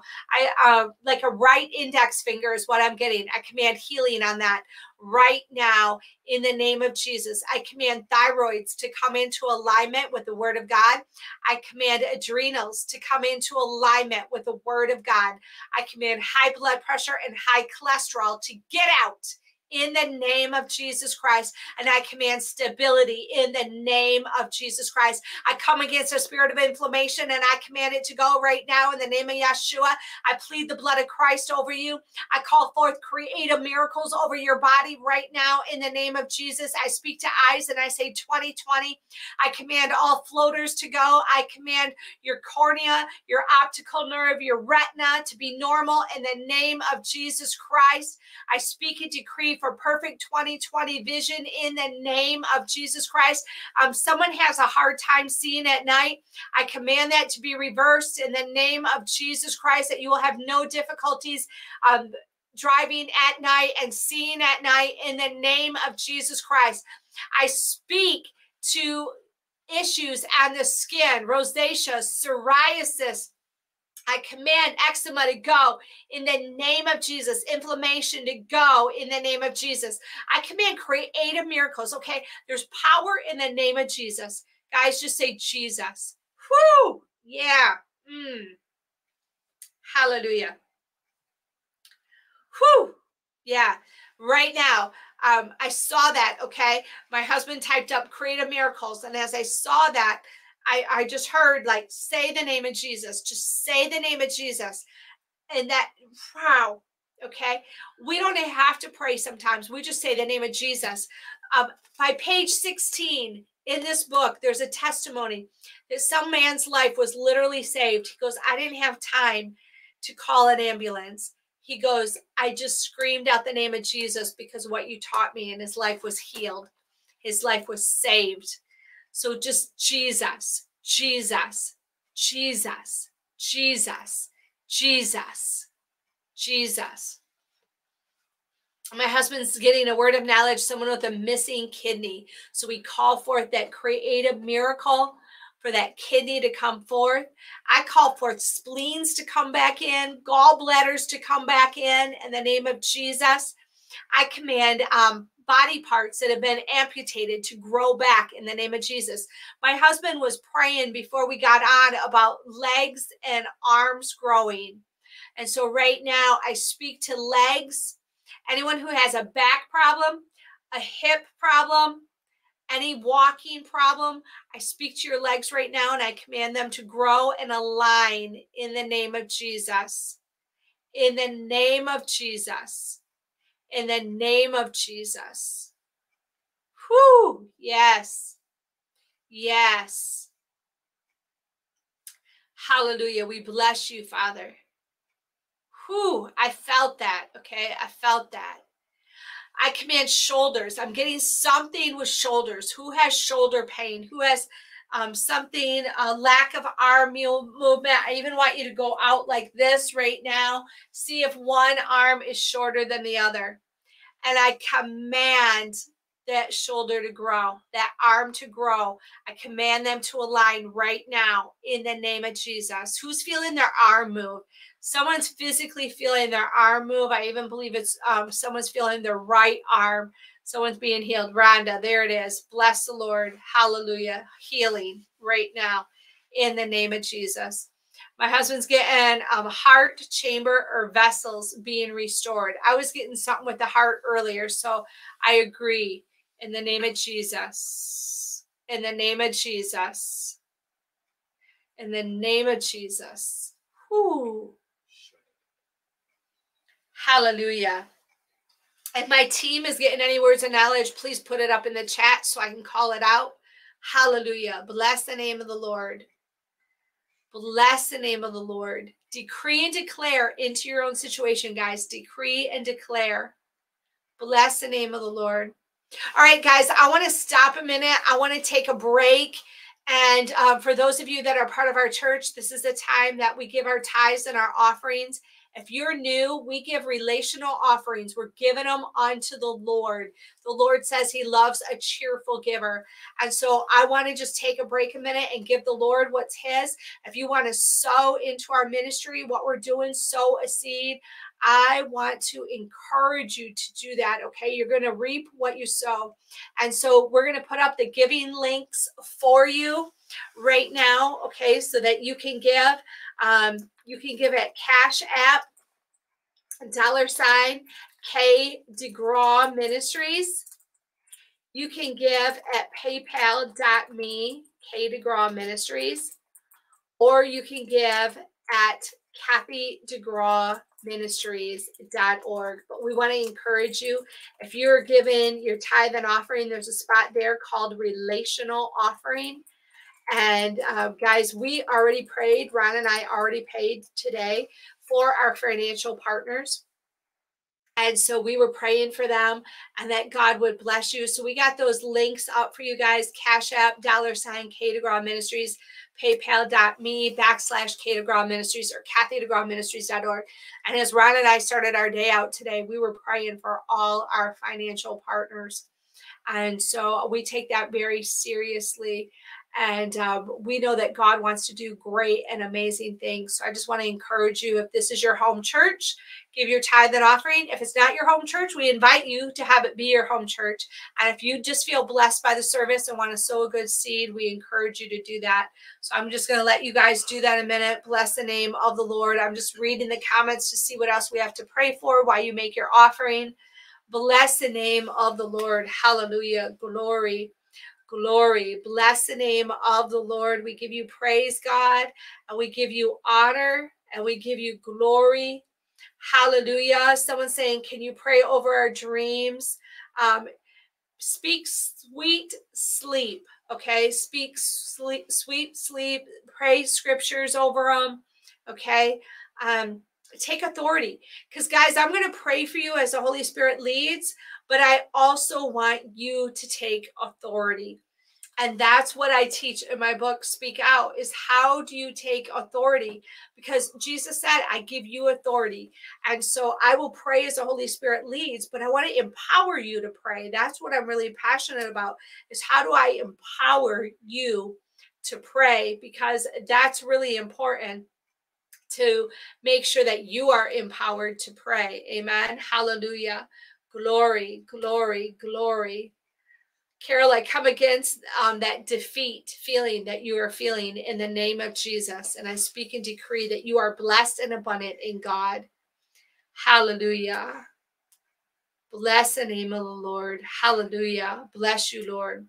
Like a right index finger is what I'm getting. I command healing on that right now in the name of Jesus. I command thyroids to come into alignment with the word of God. I command adrenals to come into alignment with the word of God. I command high blood pressure and high cholesterol to get out in the name of Jesus Christ. And I command stability in the name of Jesus Christ. I come against a spirit of inflammation and I command it to go right now in the name of Yeshua. I plead the blood of Christ over you. I call forth creative miracles over your body right now in the name of Jesus. I speak to eyes and I say 20/20. I command all floaters to go. I command your cornea, your optical nerve, your retina to be normal in the name of Jesus Christ. I speak and decree for perfect 20/20 vision in the name of Jesus Christ. Someone has a hard time seeing at night. I command that to be reversed in the name of Jesus Christ, that you will have no difficulties driving at night and seeing at night in the name of Jesus Christ. I speak to issues on the skin, rosacea, psoriasis. I command eczema to go in the name of Jesus, inflammation to go in the name of Jesus. I command creative miracles, okay? There's power in the name of Jesus. Guys, just say Jesus. Whoo! Yeah. Hallelujah. Whoo! Yeah. Right now, I saw that, okay? My husband typed up creative miracles, and as I saw that, I just heard, like, say the name of Jesus. Just say the name of Jesus. And that, wow, okay? We don't have to pray sometimes. We just say the name of Jesus. By page 16 in this book, there's a testimony that some man's life was literally saved. He goes, I didn't have time to call an ambulance. He goes, I just screamed out the name of Jesus because of what you taught me, and his life was healed. His life was saved. So just Jesus, Jesus, Jesus, Jesus, Jesus, Jesus. My husband's getting a word of knowledge, someone with a missing kidney. So we call forth that creative miracle for that kidney to come forth. I call forth spleens to come back in, gallbladders to come back in the name of Jesus. I command body parts that have been amputated to grow back in the name of Jesus. My husband was praying before we got on about legs and arms growing. And so right now I speak to legs. Anyone who has a back problem, a hip problem, any walking problem, I speak to your legs right now and I command them to grow and align in the name of Jesus. In the name of Jesus. In the name of Jesus. Whoo! Yes. Yes. Hallelujah. We bless you, Father. Whoo! I felt that. Okay. I felt that. I command shoulders. I'm getting something with shoulders. Who has shoulder pain? Who has something, a lack of arm movement. I even want you to go out like this right now. See if one arm is shorter than the other. And I command that shoulder to grow, that arm to grow. I command them to align right now in the name of Jesus. Who's feeling their arm move? Someone's physically feeling their arm move. I even believe it's someone's feeling their right arm. Someone's being healed. Rhonda, there it is. Bless the Lord. Hallelujah. Healing right now in the name of Jesus. My husband's getting heart, chamber, or vessels being restored. I was getting something with the heart earlier, so I agree in the name of Jesus. In the name of Jesus. In the name of Jesus. Whew. Hallelujah. If my team is getting any words of knowledge, please put it up in the chat so I can call it out. Hallelujah. Bless the name of the Lord. Bless the name of the Lord. Decree and declare into your own situation, guys. Decree and declare. Bless the name of the Lord. All right, guys, I want to stop a minute. I want to take a break. And for those of you that are part of our church, this is the time that we give our tithes and our offerings. If you're new, we give relational offerings. We're giving them unto the Lord. The Lord says he loves a cheerful giver. And so I want to just take a break a minute and give the Lord what's his. If you want to sow into our ministry, what we're doing, sow a seed. I want to encourage you to do that, okay? You're going to reap what you sow. And so we're going to put up the giving links for you right now, okay, so that you can give. You can give at Cash App, $ KDeGraw Ministries. You can give at paypal.me, KDeGraw Ministries, or you can give at KathyDeGrawMinistries.org. But we want to encourage you, if you're giving your tithe and offering, there's a spot there called Relational Offering. And guys, we already prayed. Ron and I already paid today for our financial partners. And so we were praying for them and that God would bless you. So we got those links up for you guys. Cash App, $ KDeGraw Ministries, paypal.me / KDeGraw Ministries or KathyDeGrawMinistries.org. And as Ron and I started our day out today, we were praying for all our financial partners. And so we take that very seriously. And we know that God wants to do great and amazing things. So I just want to encourage you, if this is your home church, give your tithe and offering. If it's not your home church, we invite you to have it be your home church. And if you just feel blessed by the service and want to sow a good seed, we encourage you to do that. So I'm just going to let you guys do that a minute. Bless the name of the Lord. I'm just reading the comments to see what else we have to pray for while you make your offering. Bless the name of the Lord. Hallelujah. Glory. Glory. Bless the name of the Lord. We give you praise, God, and we give you honor, and we give you glory. Hallelujah. Someone's saying, can you pray over our dreams? Speak sweet sleep, okay? Speak sweet sleep. Pray scriptures over them, okay? Take authority, because, guys, I'm going to pray for you as the Holy Spirit leads, but I also want you to take authority. And that's what I teach in my book, Speak Out, is how do you take authority? Because Jesus said, I give you authority. And so I will pray as the Holy Spirit leads, but I want to empower you to pray. That's what I'm really passionate about, is how do I empower you to pray? Because that's really important, to make sure that you are empowered to pray. Amen. Hallelujah. Glory, glory, glory. Carol, I come against that defeat feeling that you are feeling in the name of Jesus. And I speak and decree that you are blessed and abundant in God. Hallelujah. Bless the name of the Lord. Hallelujah. Bless you, Lord.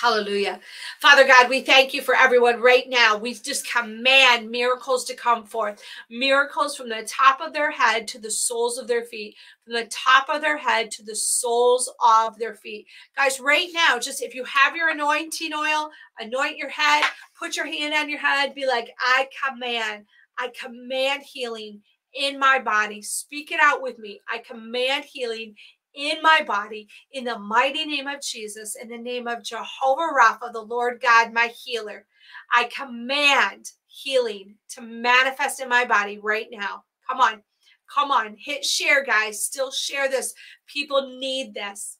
Hallelujah. Father God, we thank you for everyone right now. We just command miracles to come forth. Miracles from the top of their head to the soles of their feet. From the top of their head to the soles of their feet. Guys, right now, just if you have your anointing oil, anoint your head, put your hand on your head, be like, I command healing in my body. Speak it out with me. I command healing in my body, in the mighty name of Jesus, in the name of Jehovah Rapha, the Lord God, my healer. I command healing to manifest in my body right now. Come on. Come on. Hit share, guys. Still share this. People need this.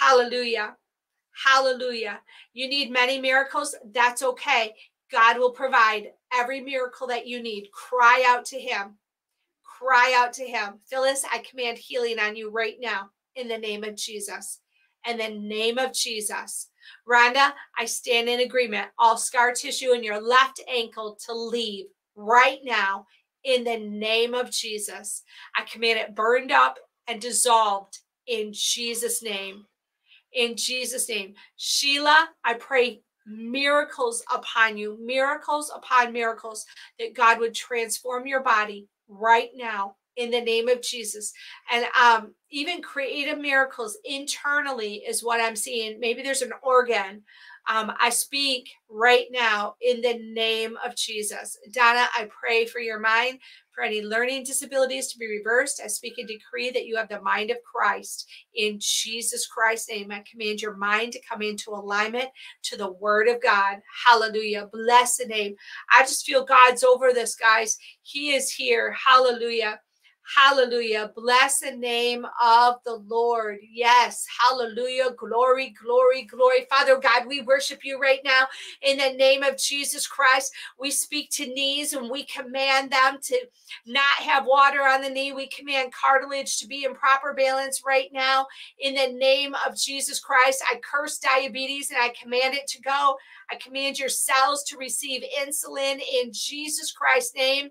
Hallelujah. Hallelujah. You need many miracles. That's okay. God will provide every miracle that you need. Cry out to him. Cry out to him. Phyllis, I command healing on you right now in the name of Jesus. In the name of Jesus. Rhonda, I stand in agreement. All scar tissue in your left ankle to leave right now in the name of Jesus. I command it burned up and dissolved in Jesus' name. In Jesus' name. Sheila, I pray miracles upon you, miracles upon miracles, that God would transform your body right now in the name of Jesus. And even creative miracles internally is what I'm seeing. Maybe there's an organ. I speak right now in the name of Jesus. Donna, I pray for your mind, for any learning disabilities to be reversed. I speak and decree that you have the mind of Christ. In Jesus Christ's name, I command your mind to come into alignment to the word of God. Hallelujah. Bless the name. I just feel God's over this, guys. He is here. Hallelujah. Hallelujah. Bless the name of the Lord. Yes. Hallelujah. Glory, glory, glory. Father God, we worship you right now in the name of Jesus Christ. We speak to knees and we command them to not have water on the knee. We command cartilage to be in proper balance right now in the name of Jesus Christ. I curse diabetes and I command it to go. I command your cells to receive insulin in Jesus Christ's name.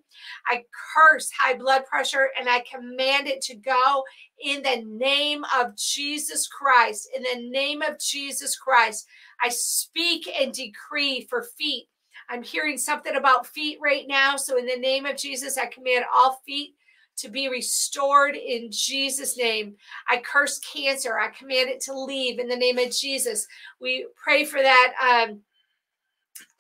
I curse high blood pressure and I command it to go in the name of Jesus Christ. In the name of Jesus Christ, I speak and decree for feet. I'm hearing something about feet right now. So in the name of Jesus, I command all feet to be restored in Jesus' name. I curse cancer. I command it to leave in the name of Jesus. We pray for that.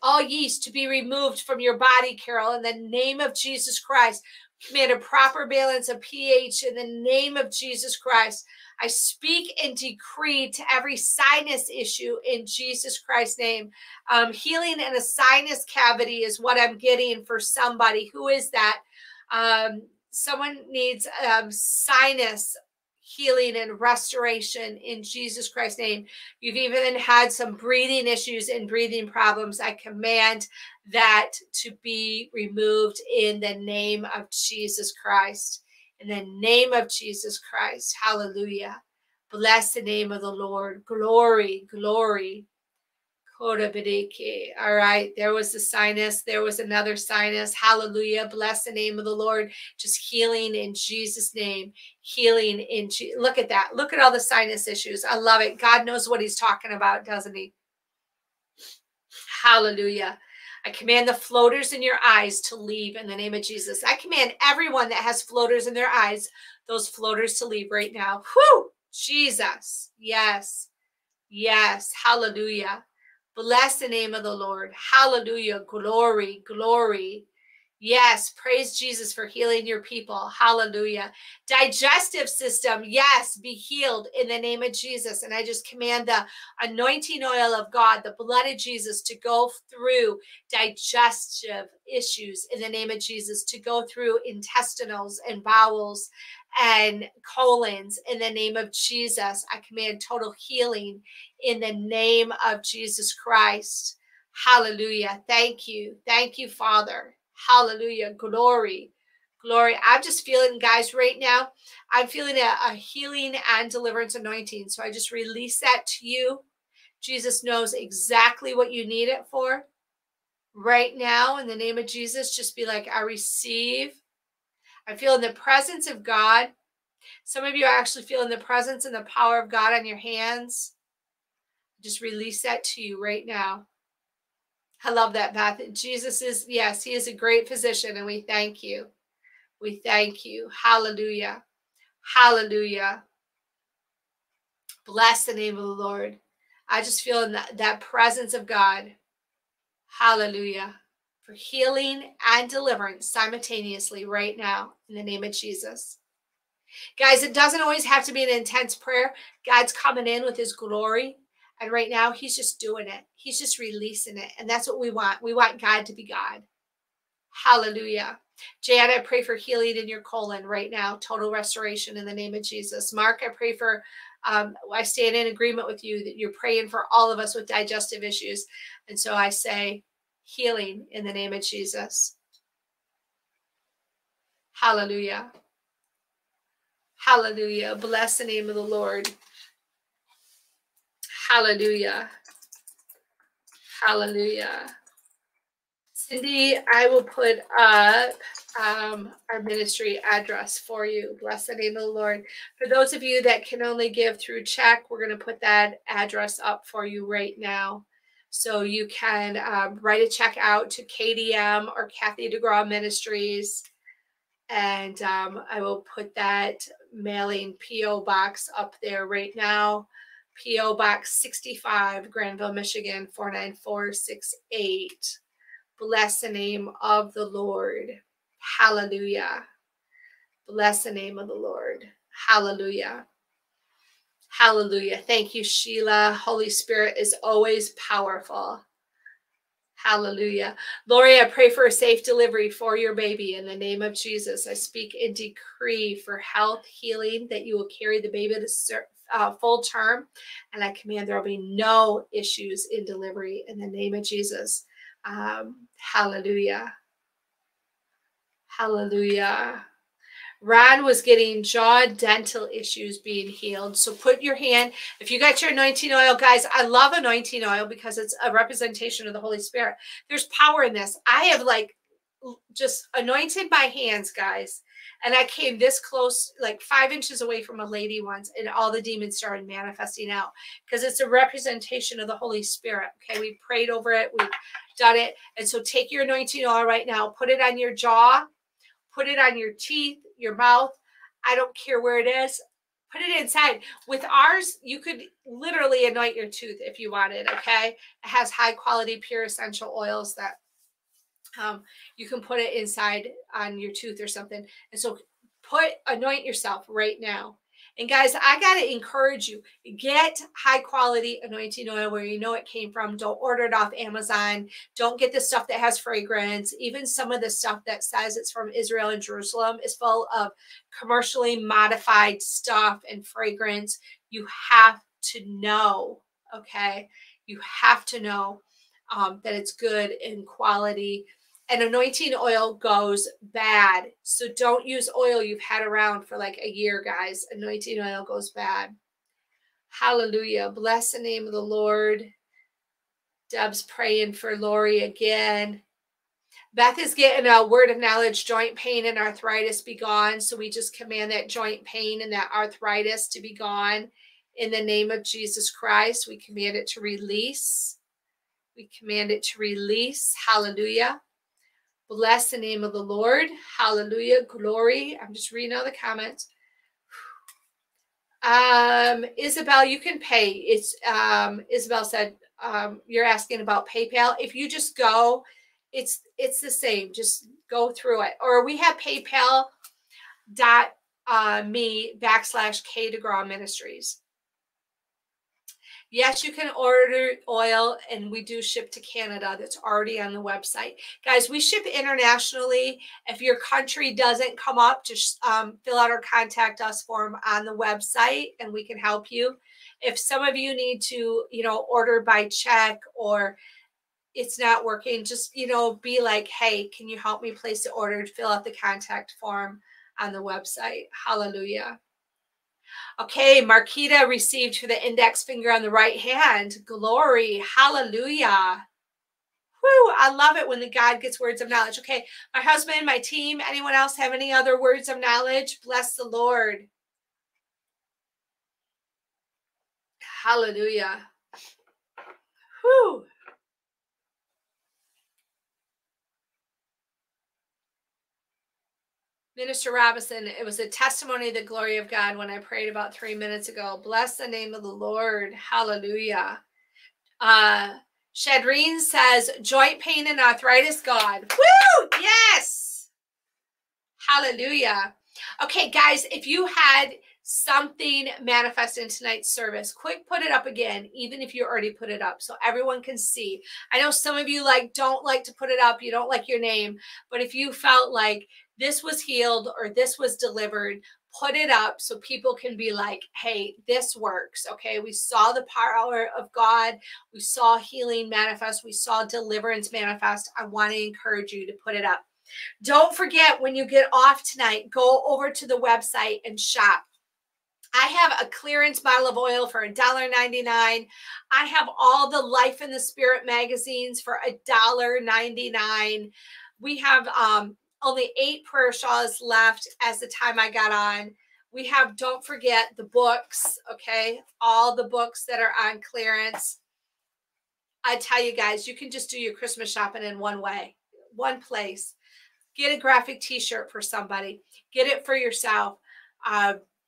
All yeast to be removed from your body, Carol, in the name of Jesus Christ. Command a proper balance of pH in the name of Jesus Christ. I speak and decree to every sinus issue in Jesus Christ's name. Healing in a sinus cavity is what I'm getting for somebody. Who is that? Someone needs sinus healing and restoration in Jesus Christ's name. You've even had some breathing issues and breathing problems. I command that to be removed in the name of Jesus Christ. In the name of Jesus Christ. Hallelujah. Bless the name of the Lord. Glory, glory. All right, there was the sinus. There was another sinus. Hallelujah. Bless the name of the Lord. Just healing in Jesus' name. Healing in Jesus. Look at that. Look at all the sinus issues. I love it. God knows what he's talking about, doesn't he? Hallelujah. I command the floaters in your eyes to leave in the name of Jesus. I command everyone that has floaters in their eyes, those floaters to leave right now. Whew! Jesus. Yes. Yes. Hallelujah. Bless the name of the Lord. Hallelujah. Glory, glory. Yes. Praise Jesus for healing your people. Hallelujah. Digestive system. Yes. Be healed in the name of Jesus. And I just command the anointing oil of God, the blood of Jesus, to go through digestive issues in the name of Jesus, to go through intestinals and bowels and colons in the name of Jesus. I command total healing in the name of Jesus Christ. Hallelujah. Thank you. Thank you, Father. Hallelujah. Glory. Glory. I'm just feeling, guys, right now, I'm feeling a healing and deliverance anointing. So I just release that to you. Jesus knows exactly what you need it for. Right now, in the name of Jesus, just be like, I receive. I feel in the presence of God. Some of you are actually feeling the presence and the power of God on your hands. Just release that to you right now. I love that, Beth. Jesus is, yes, he is a great physician, and we thank you. We thank you. Hallelujah. Hallelujah. Bless the name of the Lord. I just feel in that presence of God. Hallelujah. For healing and deliverance simultaneously right now in the name of Jesus. Guys, it doesn't always have to be an intense prayer. God's coming in with his glory. And right now, he's just doing it. He's just releasing it. And that's what we want. We want God to be God. Hallelujah. Jan, I pray for healing in your colon right now. Total restoration in the name of Jesus. Mark, I pray for, I stand in agreement with you that you're praying for all of us with digestive issues. And so I say healing in the name of Jesus. Hallelujah. Hallelujah. Bless the name of the Lord. Hallelujah. Hallelujah. Cindy, I will put up our ministry address for you. Bless the name of the Lord. For those of you that can only give through check, we're going to put that address up for you right now. So you can write a check out to KDM or Kathy DeGraw Ministries. And I will put that mailing P.O. Box up there right now. P.O. Box 65, Granville, Michigan, 49468. Bless the name of the Lord. Hallelujah. Bless the name of the Lord. Hallelujah. Hallelujah. Thank you, Sheila. Holy Spirit is always powerful. Hallelujah. Lori, I pray for a safe delivery for your baby in the name of Jesus. I speak and decree for health, healing, that you will carry the baby to full term. And I command there will be no issues in delivery in the name of Jesus. Hallelujah. Hallelujah. Ron was getting jaw dental issues being healed. So put your hand, if you got your anointing oil, guys, I love anointing oil because it's a representation of the Holy Spirit. There's power in this. I have like just anointed my hands, guys. And I came this close, like 5 inches away from a lady once, and all the demons started manifesting out because it's a representation of the Holy Spirit. Okay, we prayed over it. We've done it. And so take your anointing oil right now. Put it on your jaw. Put it on your teeth, your mouth. I don't care where it is. Put it inside. With ours, you could literally anoint your tooth if you wanted, okay? It has high-quality, pure essential oils that you can put it inside on your tooth or something. And so anoint yourself right now. And guys, I got to encourage you, get high-quality anointing oil where you know it came from. Don't order it off Amazon. Don't get the stuff that has fragrance. Even some of the stuff that says it's from Israel and Jerusalem is full of commercially modified stuff and fragrance. You have to know, okay? You have to know that it's good in quality. And anointing oil goes bad. So don't use oil you've had around for like a year, guys. Anointing oil goes bad. Hallelujah. Bless the name of the Lord. Deb's praying for Lori again. Beth is getting a word of knowledge, joint pain and arthritis be gone. So we just command that joint pain and that arthritis to be gone. In the name of Jesus Christ, we command it to release. We command it to release. Hallelujah. Bless the name of the Lord. Hallelujah. Glory. I'm just reading all the comments. Isabel, you can pay. It's Isabel said you're asking about PayPal. If you just go, it's the same. Just go through it. Or we have paypal.me/KDeGrawMinistries. Yes, you can order oil, and we do ship to Canada. That's already on the website. Guys, we ship internationally. If your country doesn't come up, just fill out our contact us form on the website, and we can help you. If some of you need to, you know, order by check or it's not working, just, you know, be like, hey, can you help me place the order? Fill out the contact form on the website. Hallelujah. Okay, Marquita received for the index finger on the right hand. Glory. Hallelujah. Whew, I love it when the God gets words of knowledge. Okay, my husband, my team, anyone else have any other words of knowledge? Bless the Lord. Hallelujah. Whew. Minister Robinson, it was a testimony of the glory of God when I prayed about 3 minutes ago. Bless the name of the Lord. Hallelujah. Shadreen says, joint pain and arthritis gone. Woo! Yes! Hallelujah. Okay, guys, if you had something manifest in tonight's service, quick, put it up again, even if you already put it up, so everyone can see. I know some of you like don't like to put it up. You don't like your name. But if you felt like this was healed or this was delivered, put it up so people can be like, hey, this works. Okay, we saw the power of God. We saw healing manifest. We saw deliverance manifest. I want to encourage you to put it up. Don't forget, when you get off tonight, go over to the website and shop. I have a clearance bottle of oil for $1.99. I have all the Life in the Spirit magazines for $1.99. We have only 8 prayer shawls left as the time I got on. We have, don't forget, the books, okay? All the books that are on clearance. I tell you guys, you can just do your Christmas shopping in one way, one place. Get a graphic t-shirt for somebody. Get it for yourself.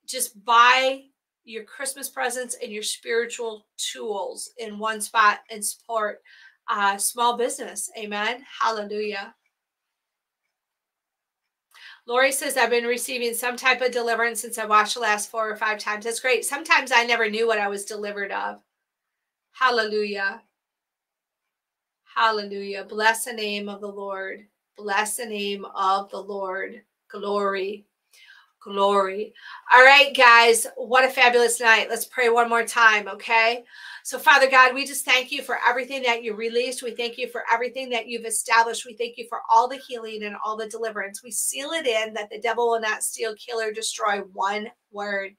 Just buy your Christmas presents and your spiritual tools in one spot and support small business. Amen. Hallelujah. Lori says, I've been receiving some type of deliverance since I watched the last 4 or 5 times. That's great. Sometimes I never knew what I was delivered of. Hallelujah. Hallelujah. Bless the name of the Lord. Bless the name of the Lord. Glory. Glory. All right, guys, what a fabulous night. Let's pray one more time, okay? So, Father God, we just thank you for everything that you released. We thank you for everything that you've established. We thank you for all the healing and all the deliverance. We seal it in that the devil will not steal, kill, or destroy one word.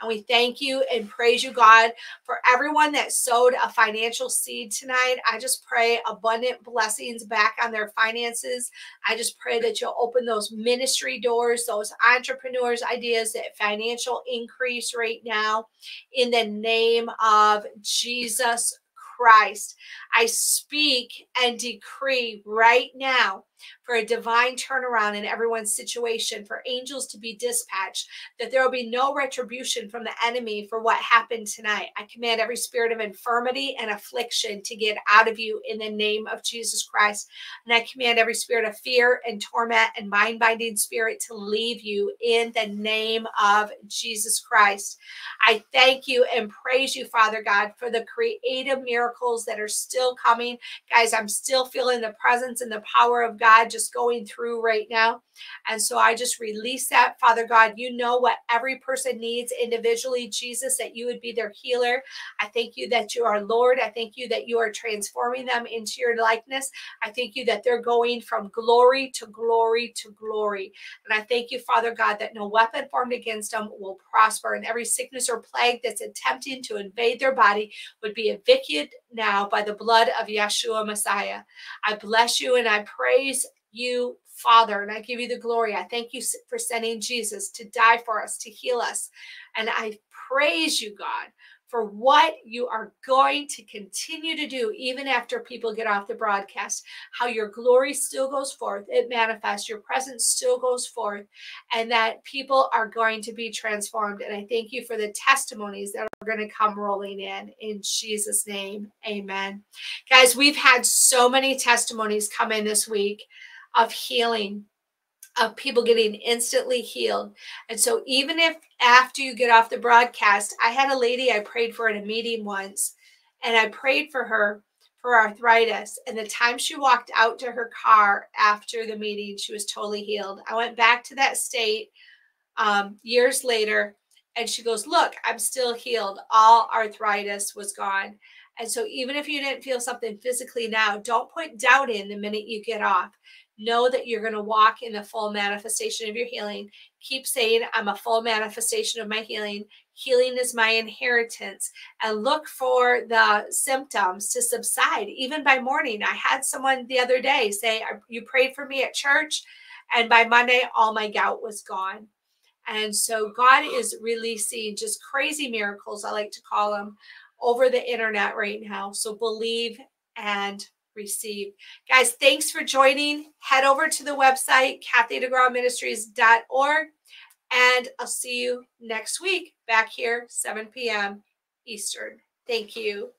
And we thank you and praise you, God, for everyone that sowed a financial seed tonight. I just pray abundant blessings back on their finances. I just pray that you'll open those ministry doors, those entrepreneurs' ideas, that financial increase right now in the name of Jesus Christ. I speak and decree right now for a divine turnaround in everyone's situation, for angels to be dispatched, that there will be no retribution from the enemy for what happened tonight. I command every spirit of infirmity and affliction to get out of you in the name of Jesus Christ. And I command every spirit of fear and torment and mind-binding spirit to leave you in the name of Jesus Christ. I thank you and praise you, Father God, for the creative miracles that are still coming. Guys, I'm still feeling the presence and the power of God just going through right now. And so I just release that. Father God, you know what every person needs individually, Jesus, that you would be their healer. I thank you that you are Lord. I thank you that you are transforming them into your likeness. I thank you that they're going from glory to glory to glory. And I thank you, Father God, that no weapon formed against them will prosper, and every sickness or plague that's attempting to invade their body would be evicted now by the blood of Yeshua Messiah. I bless you and I praise you, Father, and I give you the glory. I thank you for sending Jesus to die for us, to heal us. And I praise you, God, for what you are going to continue to do even after people get off the broadcast, how your glory still goes forth. It manifests. Your presence still goes forth, and that people are going to be transformed. And I thank you for the testimonies that are going to come rolling in Jesus' name. Amen. Guys, we've had so many testimonies come in this week of healing, of people getting instantly healed. And so even if after you get off the broadcast, I had a lady I prayed for in a meeting once, and I prayed for her for arthritis. And the time she walked out to her car after the meeting, she was totally healed. I went back to that state years later, and she goes, look, I'm still healed. All arthritis was gone. And so even if you didn't feel something physically now, don't put doubt in the minute you get off. Know that you're going to walk in the full manifestation of your healing. Keep saying, I'm a full manifestation of my healing. Healing is my inheritance. And look for the symptoms to subside. Even by morning, I had someone the other day say, you prayed for me at church, and by Monday, all my gout was gone. And so God is releasing just crazy miracles, I like to call them, over the internet right now. So believe and receive. Guys, thanks for joining. Head over to the website, KathyDeGrawMinistries.org, and I'll see you next week back here, 7 p.m. Eastern. Thank you.